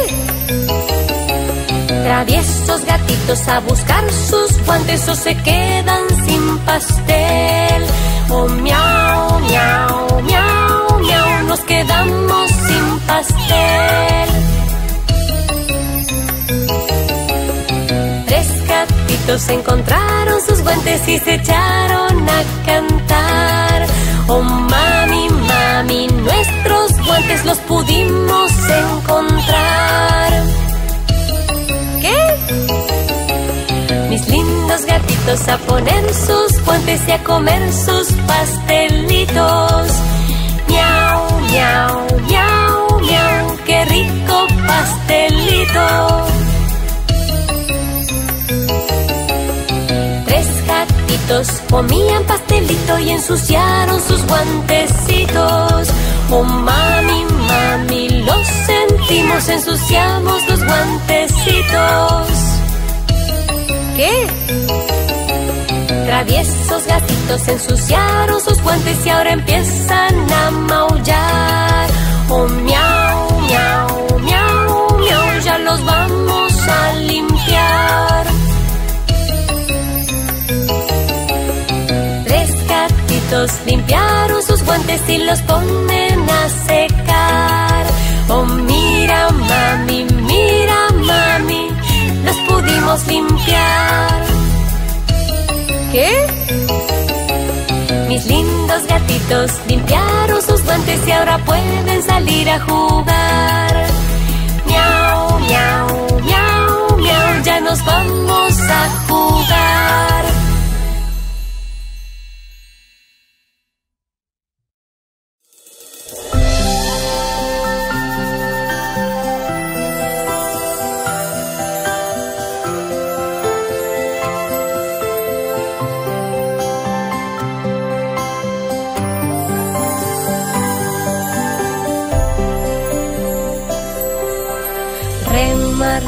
Traviesos gatitos a buscar sus guantes o se quedan sin pastel. Oh miau, miau, miau, miau, nos quedamos sin pastel. Encontraron sus guantes y se echaron a cantar. Oh mami, mami, nuestros guantes los pudimos encontrar. ¿Qué? Mis lindos gatitos a poner sus guantes y a comer sus pastelitos. Miau, miau, miau, miau, qué rico pastelito. Comían pastelito y ensuciaron sus guantecitos. Oh mami, mami, los sentimos, ensuciamos los guantecitos. ¿Qué? Traviesos gatitos ensuciaron sus guantes y ahora empiezan a maullar. Oh miau, miau, miau, miau, ya los vamos a limpiar. Limpiaron sus guantes y los ponen a secar. Oh mira mami, mira manitos, limpiaron sus guantes y ahora pueden salir a jugar. Miau, miau, miau, miau, ya nos vamos a jugar.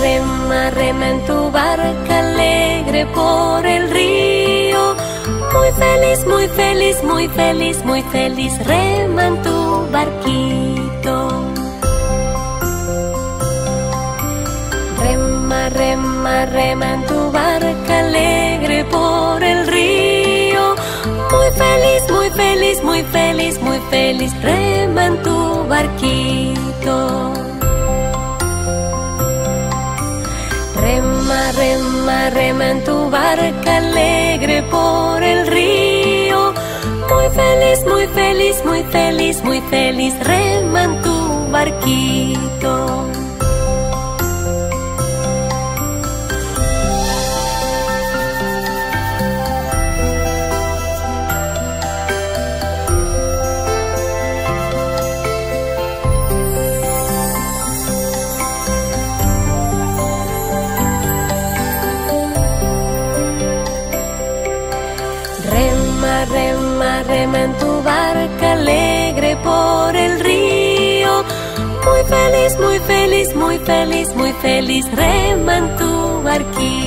Rema, rema en tu barca alegre por el río. Muy feliz, muy feliz, muy feliz, muy feliz, rema en tu barquito. Rema, rema, rema en tu barca alegre por el río. Muy feliz, muy feliz, muy feliz, muy feliz, rema en tu barquito. Rema, rema, rema en tu barca alegre por el río. Muy feliz, muy feliz, muy feliz, muy feliz, rema en tu barquito. Rema en tu barca alegre por el río. Muy feliz, muy feliz, muy feliz, muy feliz, rema en tu barquito.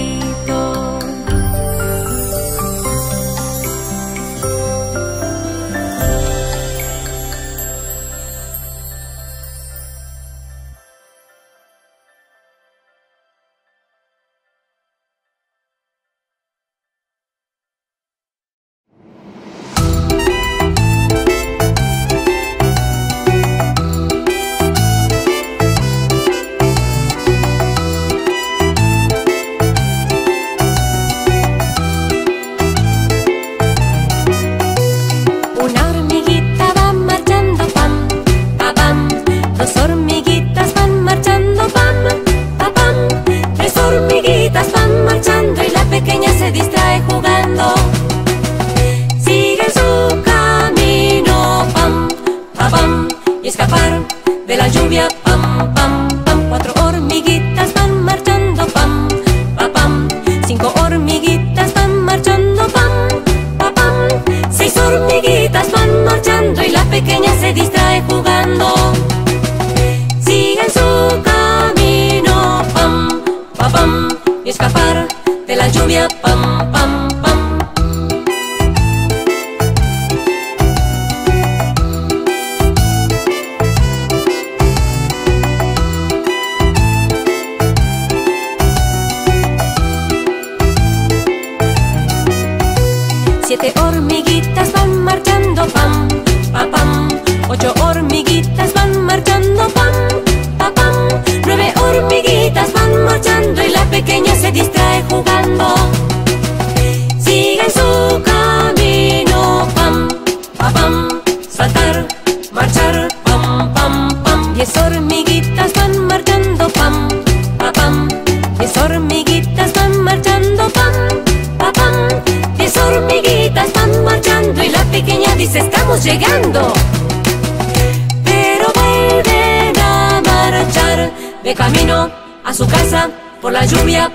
¡Gracias!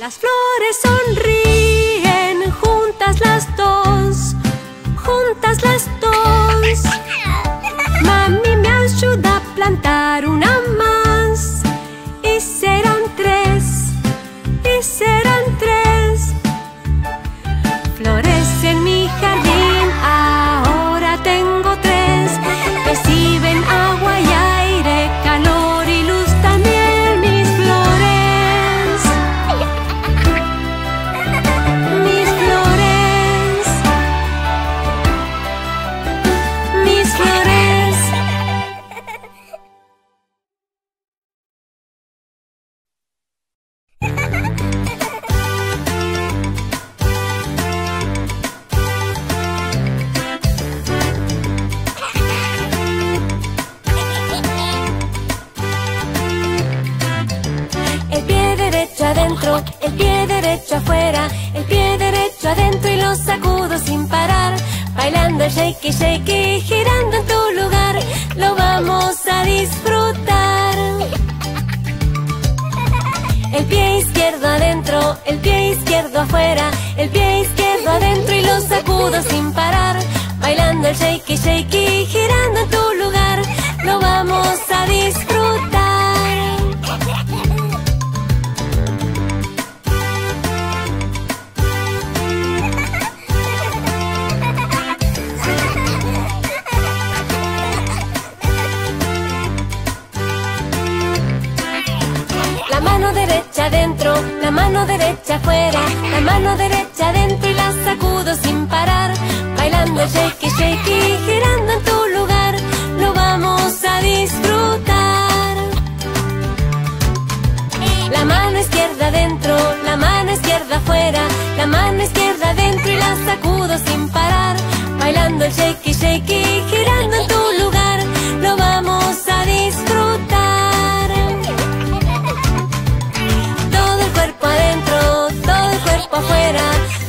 Las flores sonríen, juntas las dos, juntas las dos. Mami me ayuda a plantar una más, y serán tres, y serán tres. Flores en mi jardín, ahora tengo tres. Reciben agua y aire, calor y luz también mis flores. Mis flores. Mis flores. Adentro, el pie derecho afuera, el pie derecho adentro y lo sacudo sin parar. Bailando el shakey shakey, girando en tu lugar, lo vamos a disfrutar. El pie izquierdo adentro, el pie izquierdo afuera, el pie izquierdo adentro y lo sacudo sin parar. Bailando el shakey shakey, girando en tu lugar, lo vamos a disfrutar. Adentro, la mano derecha afuera, la mano derecha adentro y la sacudo sin parar. Bailando shakey shakey, girando en tu lugar, lo vamos a disfrutar. La mano izquierda adentro, la mano izquierda afuera, la mano izquierda adentro y la sacudo sin parar. Bailando shakey shakey, girando en tu lugar, lo vamos a disfrutar. Afuera,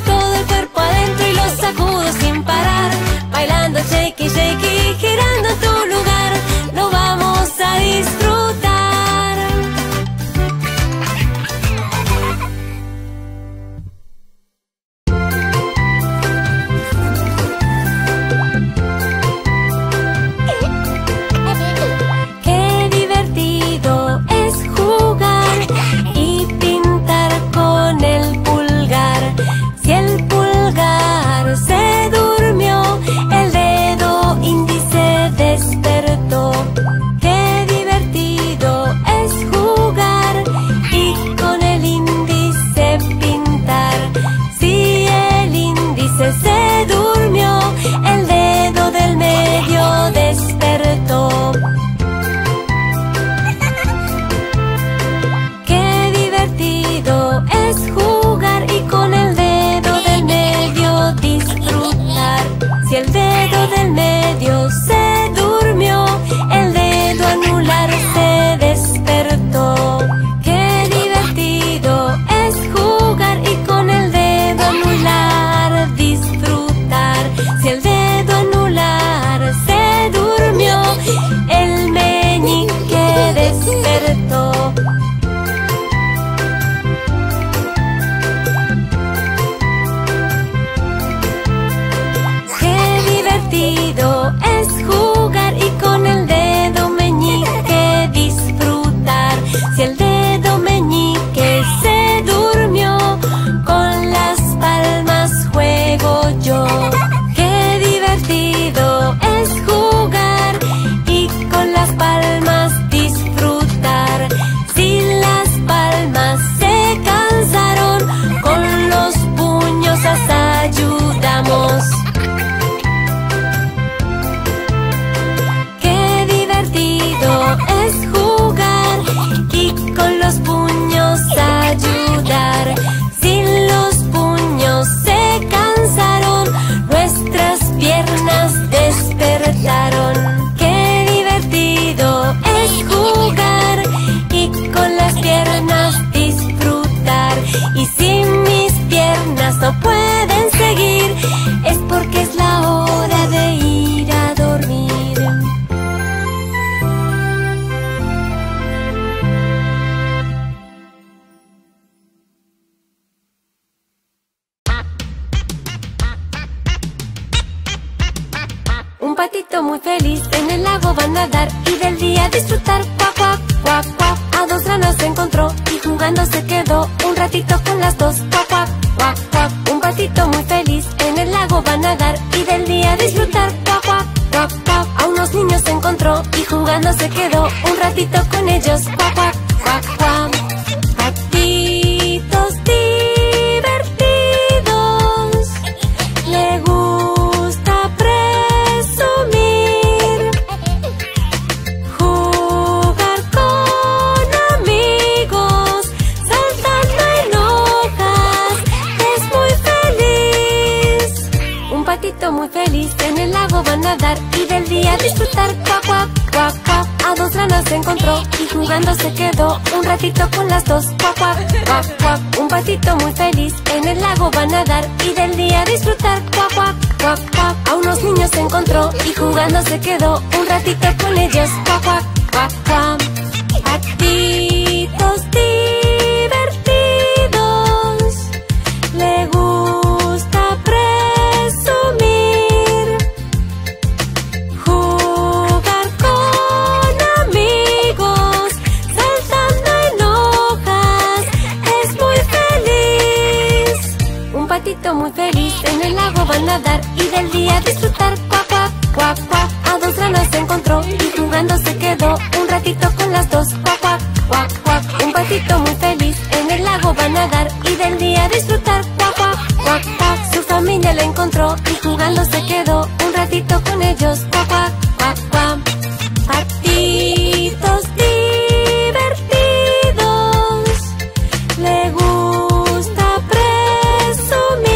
todo el cuerpo adentro y lo sacudo sin parar. Bailando shakey shakey, girando en tu lugar, lo vamos a disfrutar. patito muy feliz. En el lago va a nadar y del día a disfrutar. Cuac, cuac, cuac, cuac. A dos ranas se encontró y jugando se quedó un ratito con las dos. Cuac, cuac, cuac, cuac. Un patito muy feliz. En el lago va a nadar y del día a disfrutar. Cuac, cuac, cuac, cuac. A unos niños se encontró y jugando se quedó un ratito con ellos. Cuac, cuac, cuac, cuac. Patitos divertidos, le gusta presumir, jugar con amigos, saltando en hojas, es muy feliz. Un patito muy feliz, en el lago va a nadar y del día a disfrutar. Cuac, cuac, cuac, cuac. A dos ranas se encontró y jugando se quedó un ratito con las dos. Cuac, cuac, cuac, cuac. Un patito muy feliz, en el lago va a nadar y del día a disfrutar. Cuac, cuac, cuac, cuac. A unos niños se encontró y jugando se quedó un ratito con ellos. Cuac, cuac, cuac, cuac. Patitos divertidos, le gusta presumir, muy feliz, en el lago va a nadar y del día a disfrutar. Cuac, cuac, cuac, cuac. A dos ranas se encontró y jugando se quedó un ratito con las dos. Cuac, cuac, cuac, cuac. Un patito muy feliz, en el lago va a nadar y del día a disfrutar. Cuac, cuac, cuac, cuac. Su familia la encontró y jugando se quedó un ratito con ellos. Cuac, cuac, cuac, cuac. Patitos divertidos, le gusta presumir,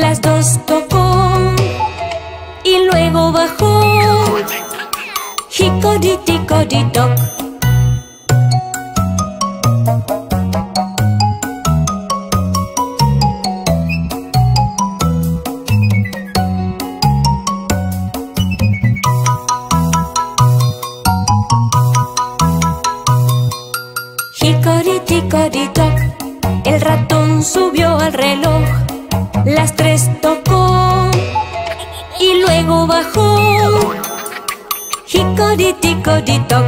las dos tocó y luego bajó. Hicoritocoditoc. Hicoritocoditoc. El ratón subió al reloj. Las tres tocó y luego bajó. Hicoritocoditoc.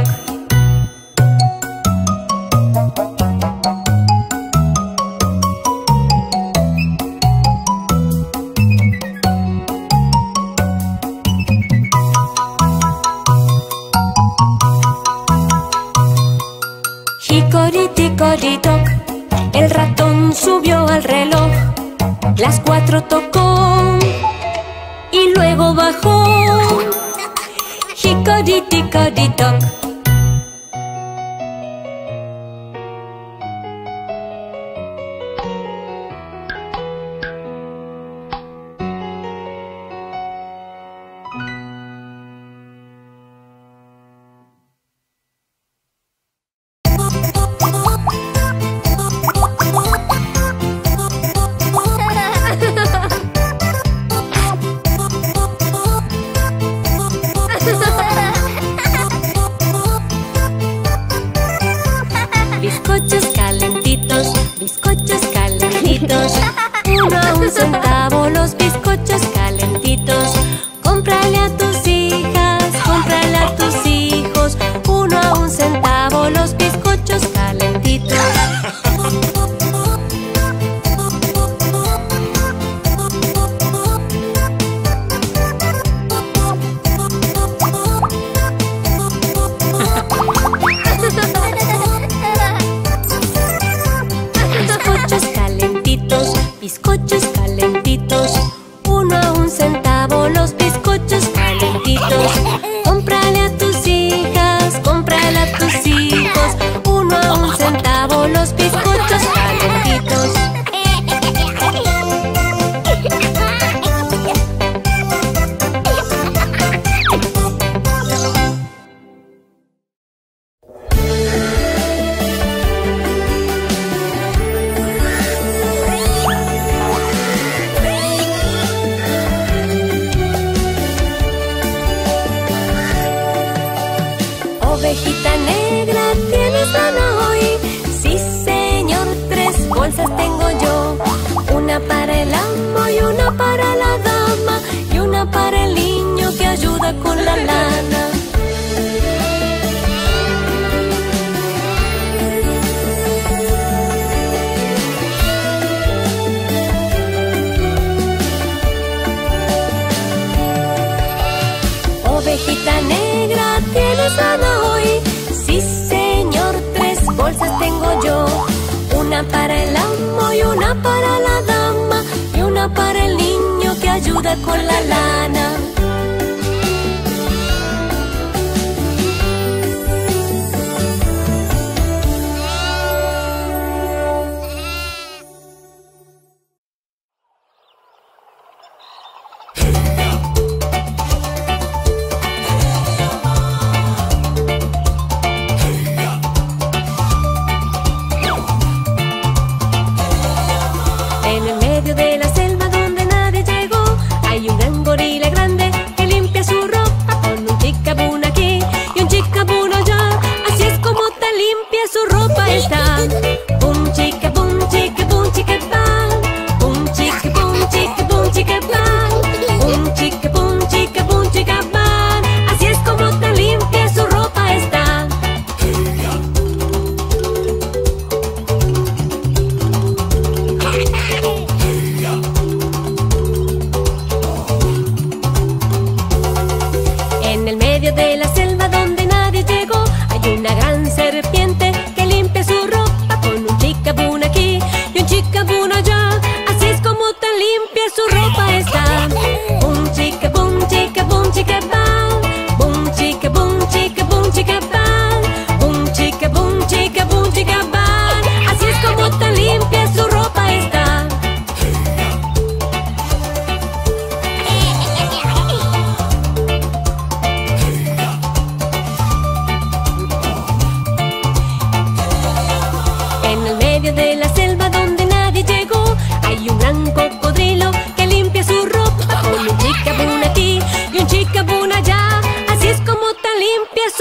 Hicoritocoditoc. El ratón subió al reloj. Las cuatro tocó y luego bajó. Hicoritocoditoc.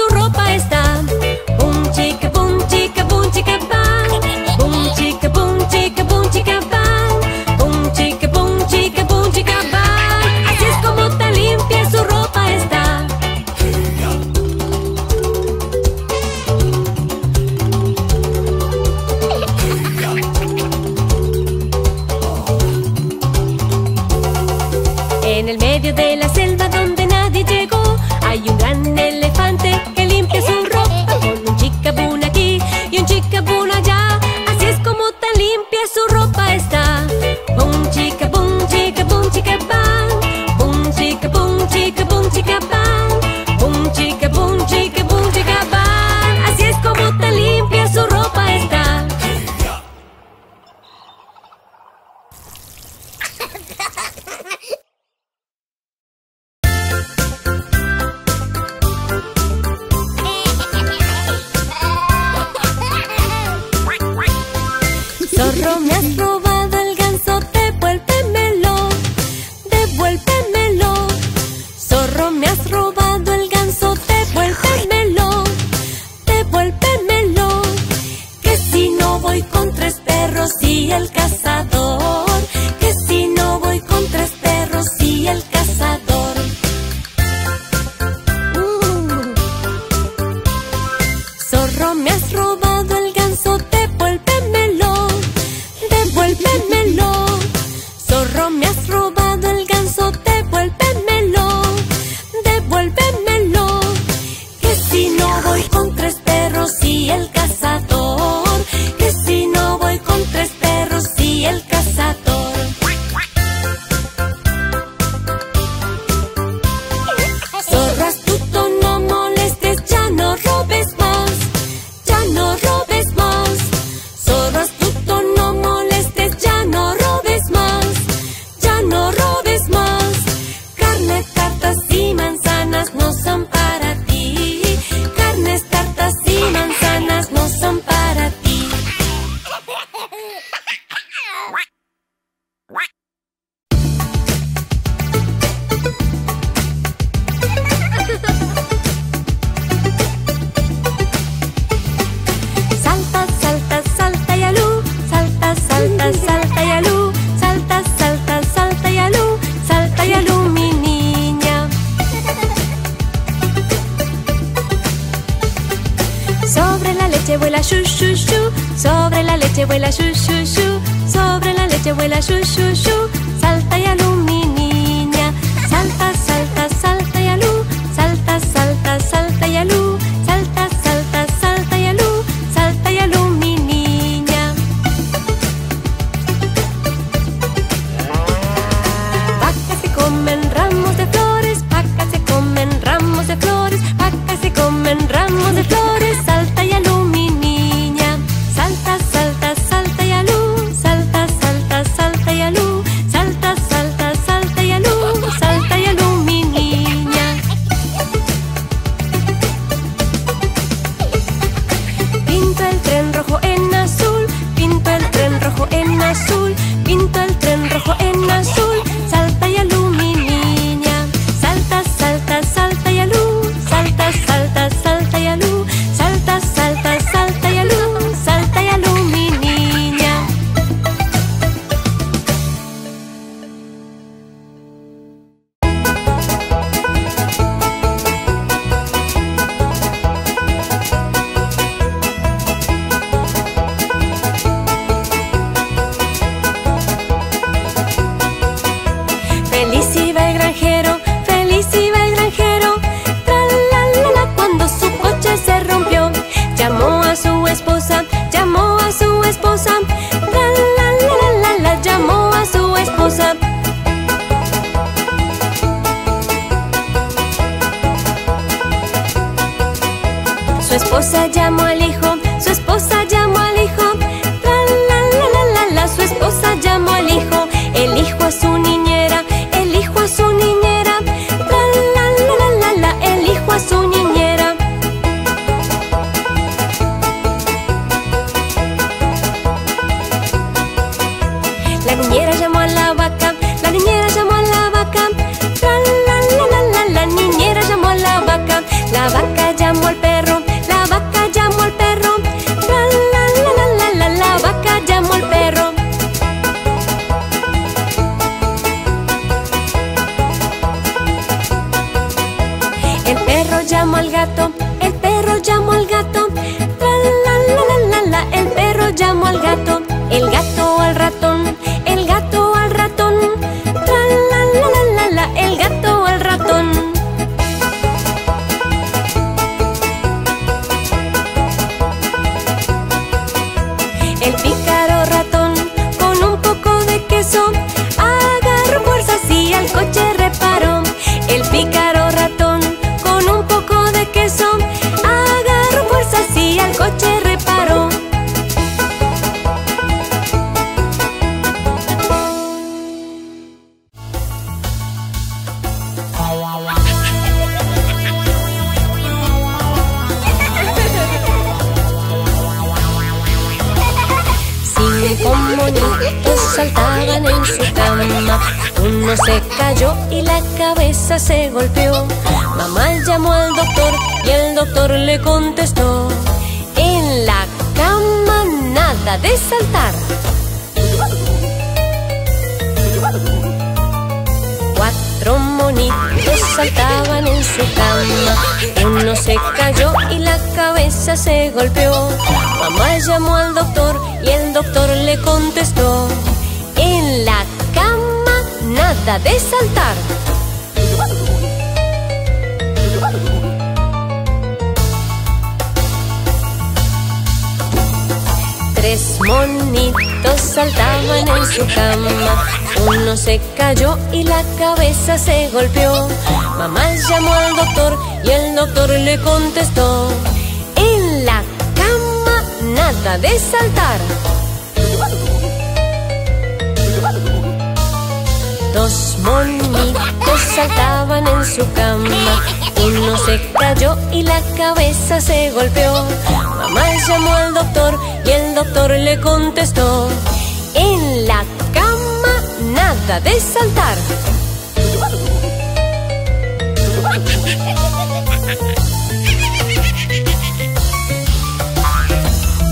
su ropa está. Boom chica, boom chica, boom chica bang. Boom chica, boom chica, boom chica bang. Boom chica, boom chica, boom chica bang. Así es como tan limpia su ropa está. En el medio de la selva donde nadie llegó, hay un gran elefante que limpia su ropa con un chica-boom aquí y un chica-boom allá. Así es como tan limpia su ropa está. Boom chica, boom chica, boom chica bang. Boom chica, boom chica, boom chica bang. Boom chica, boom chica, boom chica bang. Así es como tan limpia su ropa está. Zorro, me has robado el ganso, devuélvemelo, devuélvemelo. Zorro, me has robado el ganso, devuélvemelo, devuélvemelo. Que si no voy con tres perros y el cazador, que si no voy con tres perros y el cazador. uh. Zorro, me has robado el ganso, devuélvemelo, devuélvemelo. Zorro, me has robado el ganso, devuélvemelo, devuélvemelo. Que si no voy con tres perros y el cazador, que si no voy con tres perros y el cazador. Zorro astuto, no molestes, ya no robes más, ya no robes más. Zorro astuto, no molestes, ya no robes más, ya no robes más. Carne, tartas y manzanas no son para ti. Carnes, tartas y manzanas no son para ti. Salta, salta, salta y alú, salta, salta, salta y alú, salta, salta, salta y alú, salta y alú, mi niña. Sobre la leche vuela shu shu shu, sobre la leche vuela shu shu shu, sobre la leche vuela shu shu shu, salta y alú, mi niña. Salta, salta, salta y alú, salta, salta, salta y alú, salta, salta, salta y alú, salta y alú, mi niña. Vacas se comen ramos de flores, vacas se comen ramos de flores, vacas se comen ramos de flores, salta y alú, mi niña. Salta, salta, salta y alú, salta, salta, salta y alú, salta, salta, salta y alú, salta y alú, mi niña. Pinto el tren rojo en azul, pinto el tren rojo en azul, pinto el tren rojo en azul, salta y alú, mi niña. Salta, salta, salta y alú, salta, salta, salta y alú, salta, salta, salta y alú, salta y alú, mi niña. Feliz iba el granjero, feliz iba el granjero, tra la la la, cuando su coche se rompió. Llamó a su esposa, llamó a su esposa, tra la la la la, llamó a su esposa. Su esposa llamó al hijo, su esposa llamó al hijo, tra la la la la la, su esposa llamó al hijo. El hijo a su niñera, el hijo a su niñera, tra la la la la la, el hijo a su niñera. La niñera llamó a la vaca, la niñera llamó a la vaca, tra la la la la, la niñera llamó a la vaca. La vaca llamó al perro, gato, el perro llamó al gato. Tra la la la la la, el perro llamó al gato. El gato al ratón, el gato al ratón. Tra la la la la la, el gato al ratón. El pícaro ratón con un poco de queso agarró fuerzas y al coche reparó. El pícaro ratón con un poco de queso agarró fuerzas y al coche reparó. Saltaban en su cama, uno se cayó y la cabeza se golpeó. Mamá llamó al doctor y el doctor le contestó: en la cama nada de saltar. Cuatro monitos saltaban en su cama, uno se cayó y la cabeza se golpeó. Mamá llamó al doctor y el doctor le contestó: en la cama nada de saltar. Tres monitos saltaban en su cama, uno se cayó y la cabeza se golpeó. Mamá llamó al doctor y el doctor le contestó: en la cama nada de saltar. Dos monitos saltaban en su cama, uno se cayó y la cabeza se golpeó. Mamá llamó al doctor y el doctor le contestó: en la cama nada de saltar.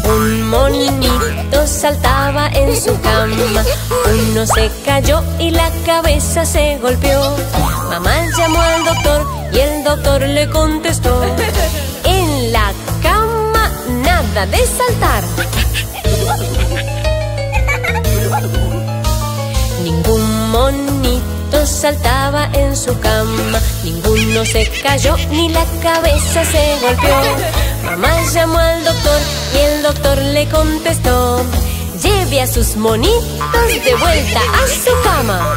Un monito saltaba en su cama, uno se cayó y la cabeza se golpeó. Mamá llamó al doctor y el doctor le contestó: en la cama nada de saltar. Ningún monito saltaba en su cama, ninguno se cayó ni la cabeza se golpeó. Mamá llamó al doctor y el doctor le contestó: lleve a sus monitos de vuelta a su cama.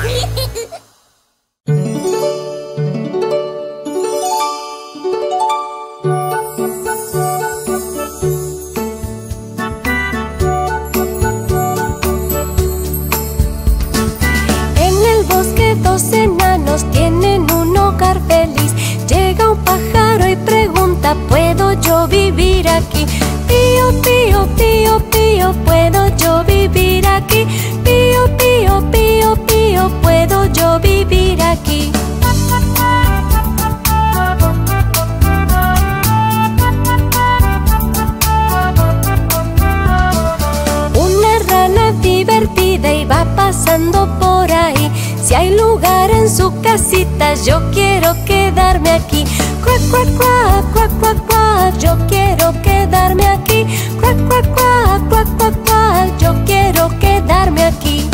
En el bosque dos enanos tienen un hogar feliz. Llega un pájaro y pregunta: ¿puedo yo vivir aquí? Pío, pío, pío, pío, ¿puedo yo vivir aquí? Pío, pío, pío, pío, ¿puedo yo vivir aquí? Una rana divertida iba pasando por ahí. Si hay lugar en su casita, yo quiero quedarme aquí. Cuac, cuac, cuac, cuac, cuac, cuac, yo quiero quedarme aquí. Cuac, cuac, cuac, cuac, cuac, cuac, yo quiero quedarme aquí.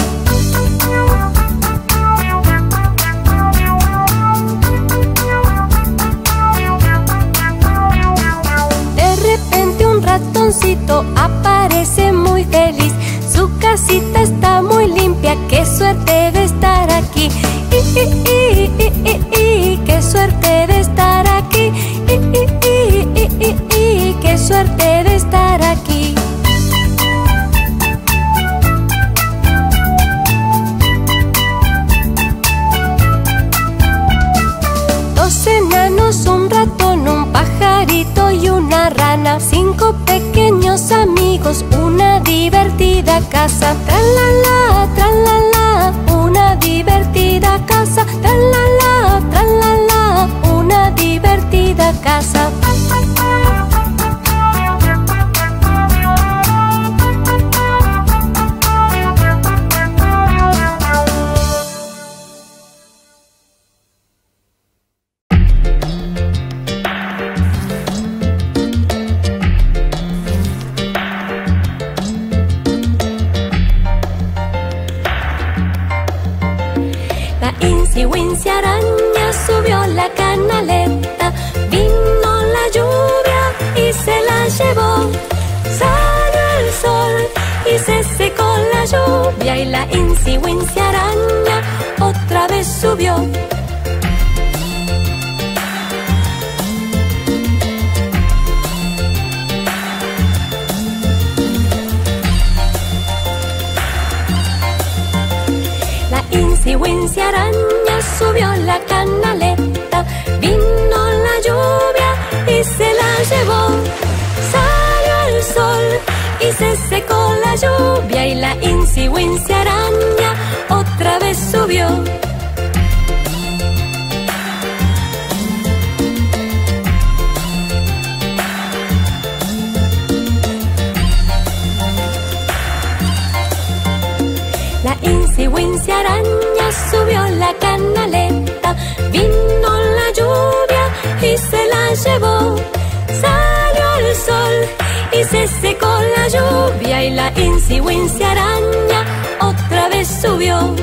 De repente un ratoncito aparece muy feliz. Su casita está muy limpia, qué suerte de estar aquí. I, i, i, i, i, i, qué suerte de estar aquí. I, i, i, i, i, i, qué suerte de estar aquí. Dos enanos, un ratón, un pajarito y una rana. Cinco pequeños amigos, una divertida casa. Tra la la, tra la la, una divertida casa. Tra la la, tra la la, una divertida casa. se secó la lluvia y la Incy Wincy araña otra vez subió. La Incy Wincy araña subió la canaleta, vino la lluvia y se la llevó. Salió el sol y se secó la lluvia y la Incy Wincy araña otra vez subió. La Incy Wincy araña subió la canaleta, vino la lluvia y se la llevó. Salió el sol y se secó la lluvia y la Incy Wincy araña otra vez subió.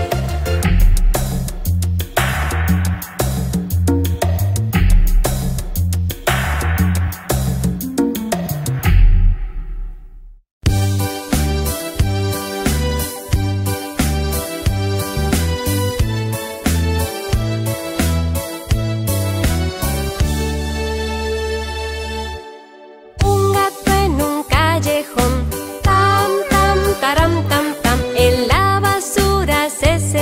Tam, tam, tam, en la basura se secó.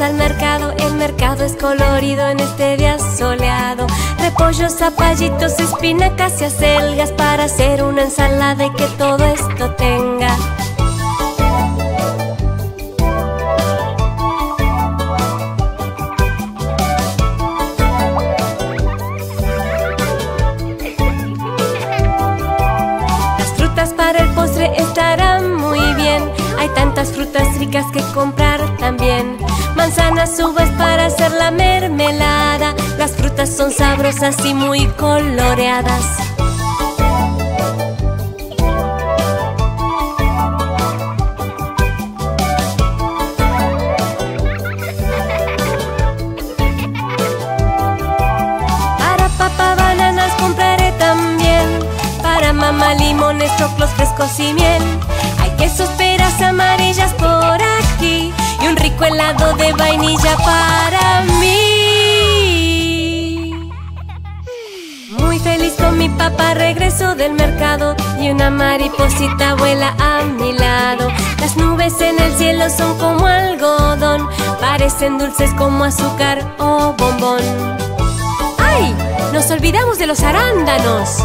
vamos al mercado, el mercado es colorido en este día soleado. Repollos, zapallitos, espinacas y acelgas para hacer una ensalada y que todo esto tenga. Las frutas para el postre estarán muy bien. Hay tantas frutas ricas que comprar también. Manzanas, uvas para hacer la mermelada. Las frutas son sabrosas y muy coloreadas. Para papá bananas compraré también. Para mamá limones, choclos frescos y miel. Quesos, peras amarillas por aquí y un rico helado de vainilla para mí. Muy feliz con mi papá regreso del mercado y una mariposita vuela a mi lado. Las nubes en el cielo son como algodón, parecen dulces como azúcar o bombón. ¡Ay! ¡Nos olvidamos de los arándanos!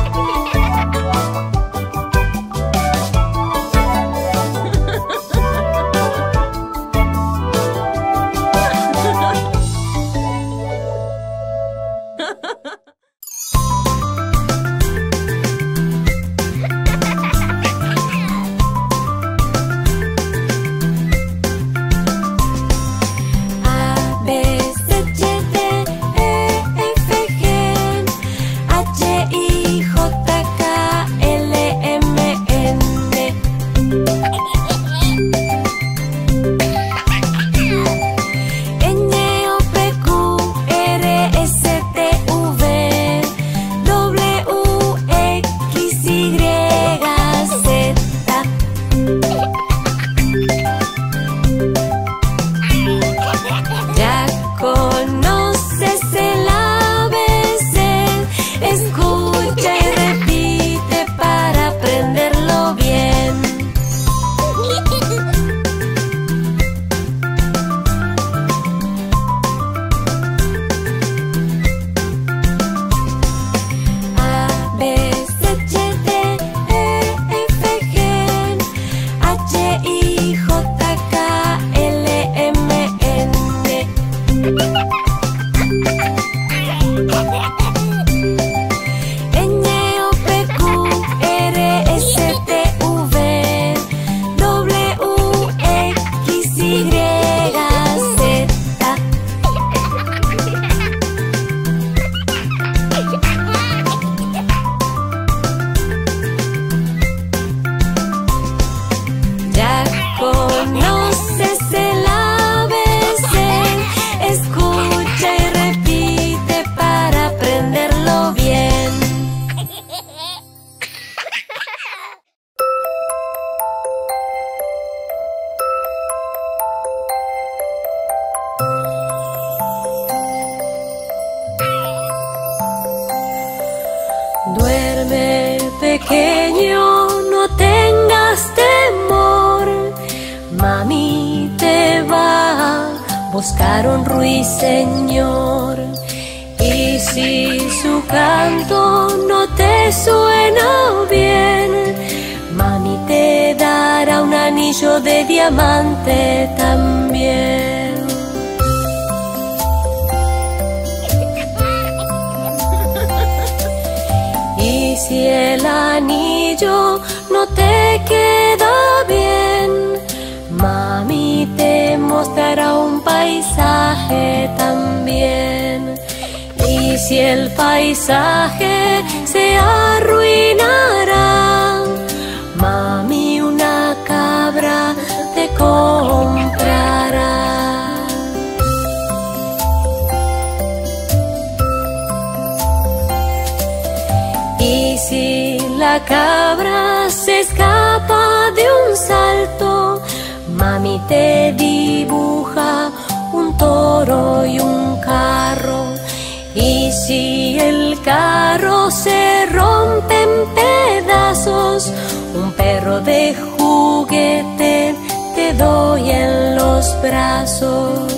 Te doy en los brazos.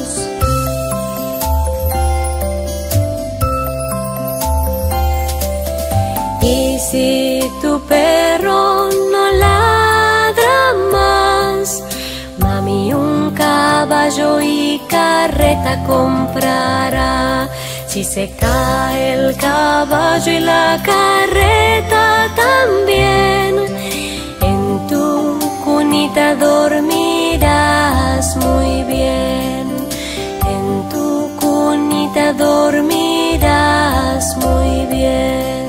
Tu perro no ladra más. Mami un caballo y carreta comprará. Si se cae el caballo y la carreta también, en tu cunita dormirás muy bien. En tu cunita dormirás muy bien.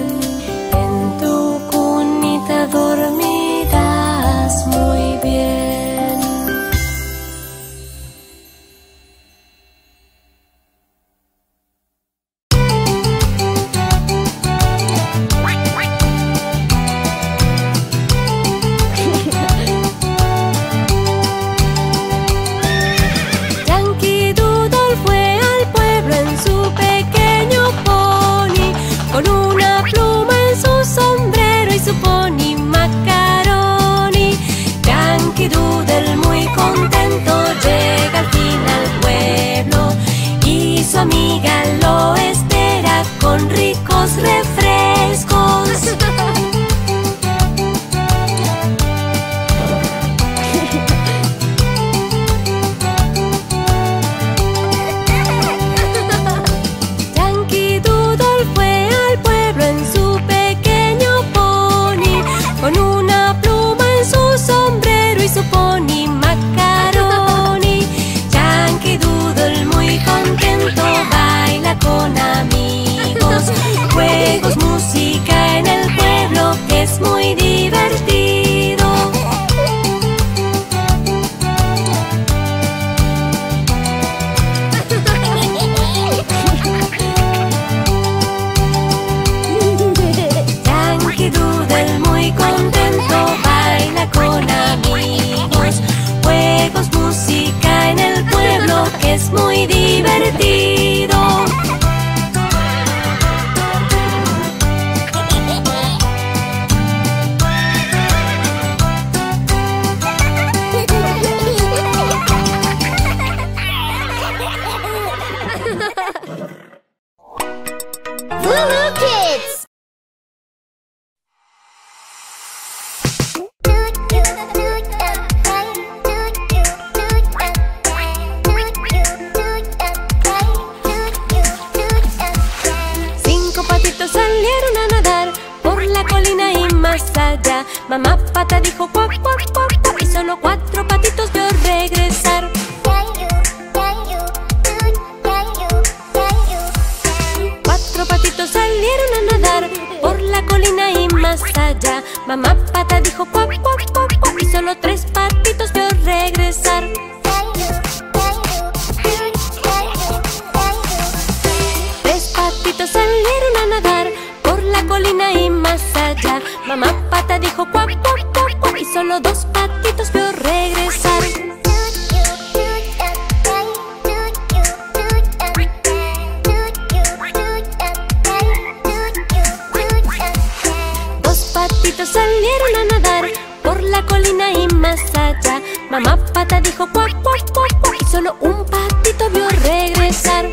En tu cunita dormirás muy bien. Amiga lo espera con ricos refrescos. Yankee Doodle fue al pueblo en su pequeño pony, con una pluma en su sombrero y su pony macaroni. Yankee Doodle muy contento con amigos, juegos, música en el pueblo que es muy divertido. Yankee Doodle muy contento baila con amigos, juegos, música en el pueblo que es muy divertido. Mamá pata dijo cuac, cuac, cuac, cuac, y solo cuatro patitos vio regresar. Cuatro patitos salieron a nadar por la colina y más allá. Mamá pata dijo cuac, cuac, cuac, cuac, y solo tres patitos vio regresar. Tres patitos salieron a nadar por la colina y más allá. Mamá pata dijo cuac, cuac, cuac, cuac, y solo dos patitos vio regresar. Dos patitos salieron a nadar por la colina y más allá. Mamá pata dijo cuac, cuac, cuac, cuac, y solo un patito vio regresar.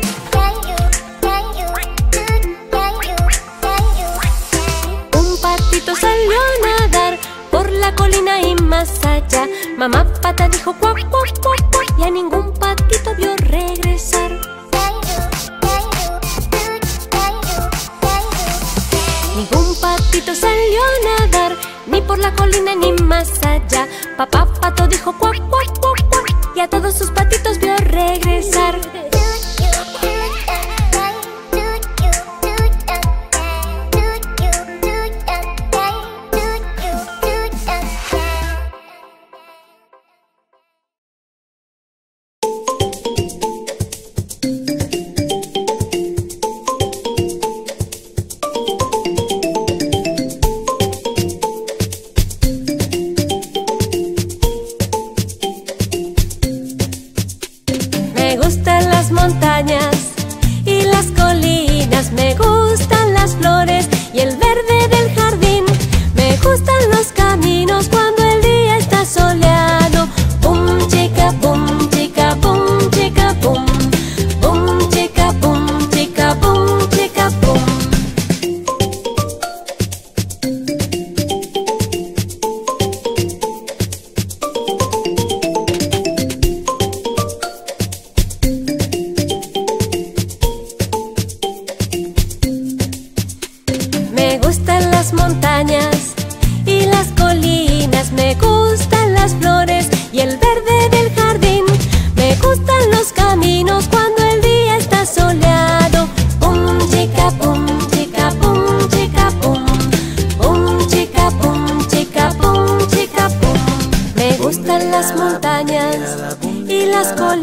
Salió a nadar por la colina y más allá. Mamá pata dijo cuac, cuac, cuac, cuac, y a ningún patito vio regresar. Ningún patito salió a nadar, ni por la colina ni más allá. Papá pato dijo cuac, cuac, cuac, cuac, y a todos sus patitos vio regresar.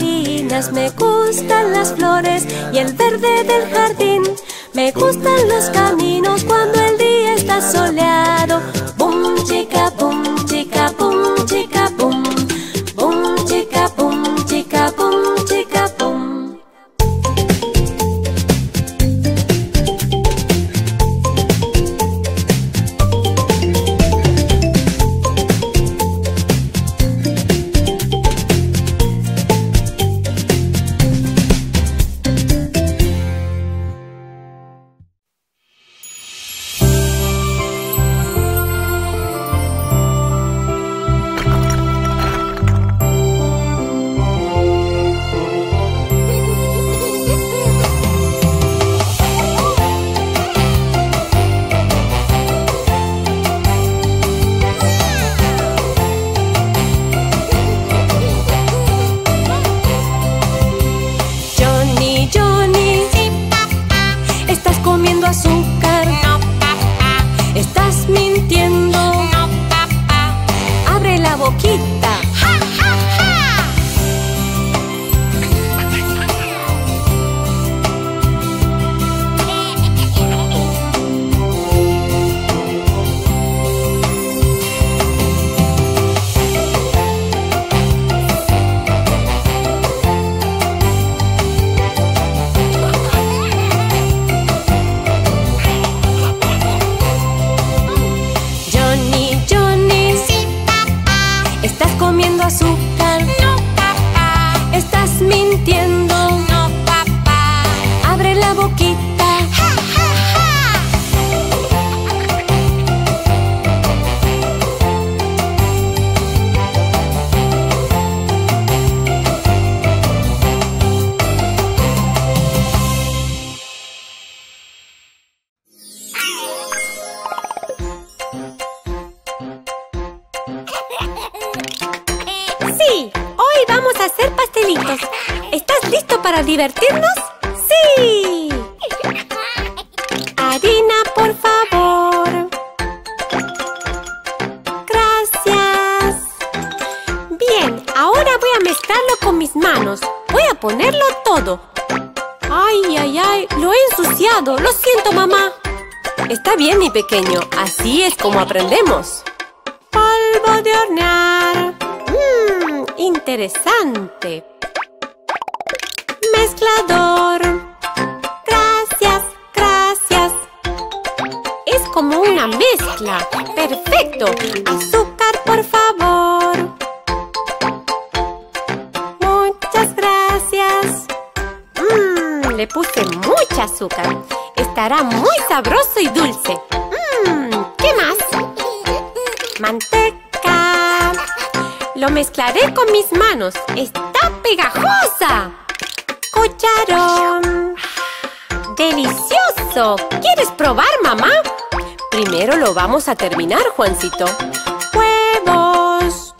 gallinas, me gustan las flores y el verde del jardín. Me gustan los caminos cuando el día está soleado. Bum chica, bum chica, bum chica, bum. Bum chica, bum chica, bum chica, bum. ¿Divertirnos? ¡Sí! Harina, por favor. Gracias. Bien, ahora voy a mezclarlo con mis manos. Voy a ponerlo todo. ¡Ay, ay, ay! Lo he ensuciado. Lo siento, mamá. Está bien, mi pequeño. Así es como aprendemos. Polvo de hornear. Mmm, interesante. Mezclador. Gracias, gracias. Es como una mezcla. Perfecto. Azúcar, por favor. Muchas gracias. Mmm, le puse mucha azúcar. Estará muy sabroso y dulce. Mmm, ¿qué más? Manteca. Lo mezclaré con mis manos. ¡Está pegajosa! ¡Cucharón! ¡Delicioso! ¿Quieres probar, mamá? Primero lo vamos a terminar, Juancito. ¡Huevos!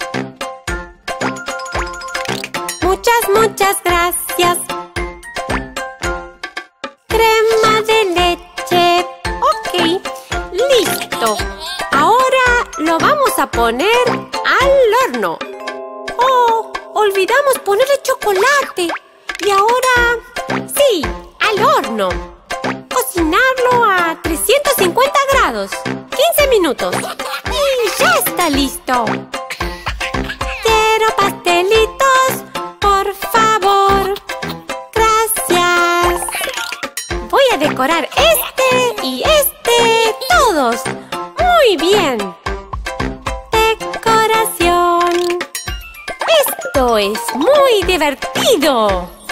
Muchas, muchas gracias. Crema de leche. Ok, listo. Ahora lo vamos a poner al horno. ¡Oh! Olvidamos ponerle chocolate. Y ahora, sí, al horno. Cocinarlo a trescientos cincuenta grados. quince minutos. Y ya está listo. Quiero pastelitos, por favor. Gracias. Voy a decorar este y este, todos. Muy bien. Decoración. Esto es muy divertido.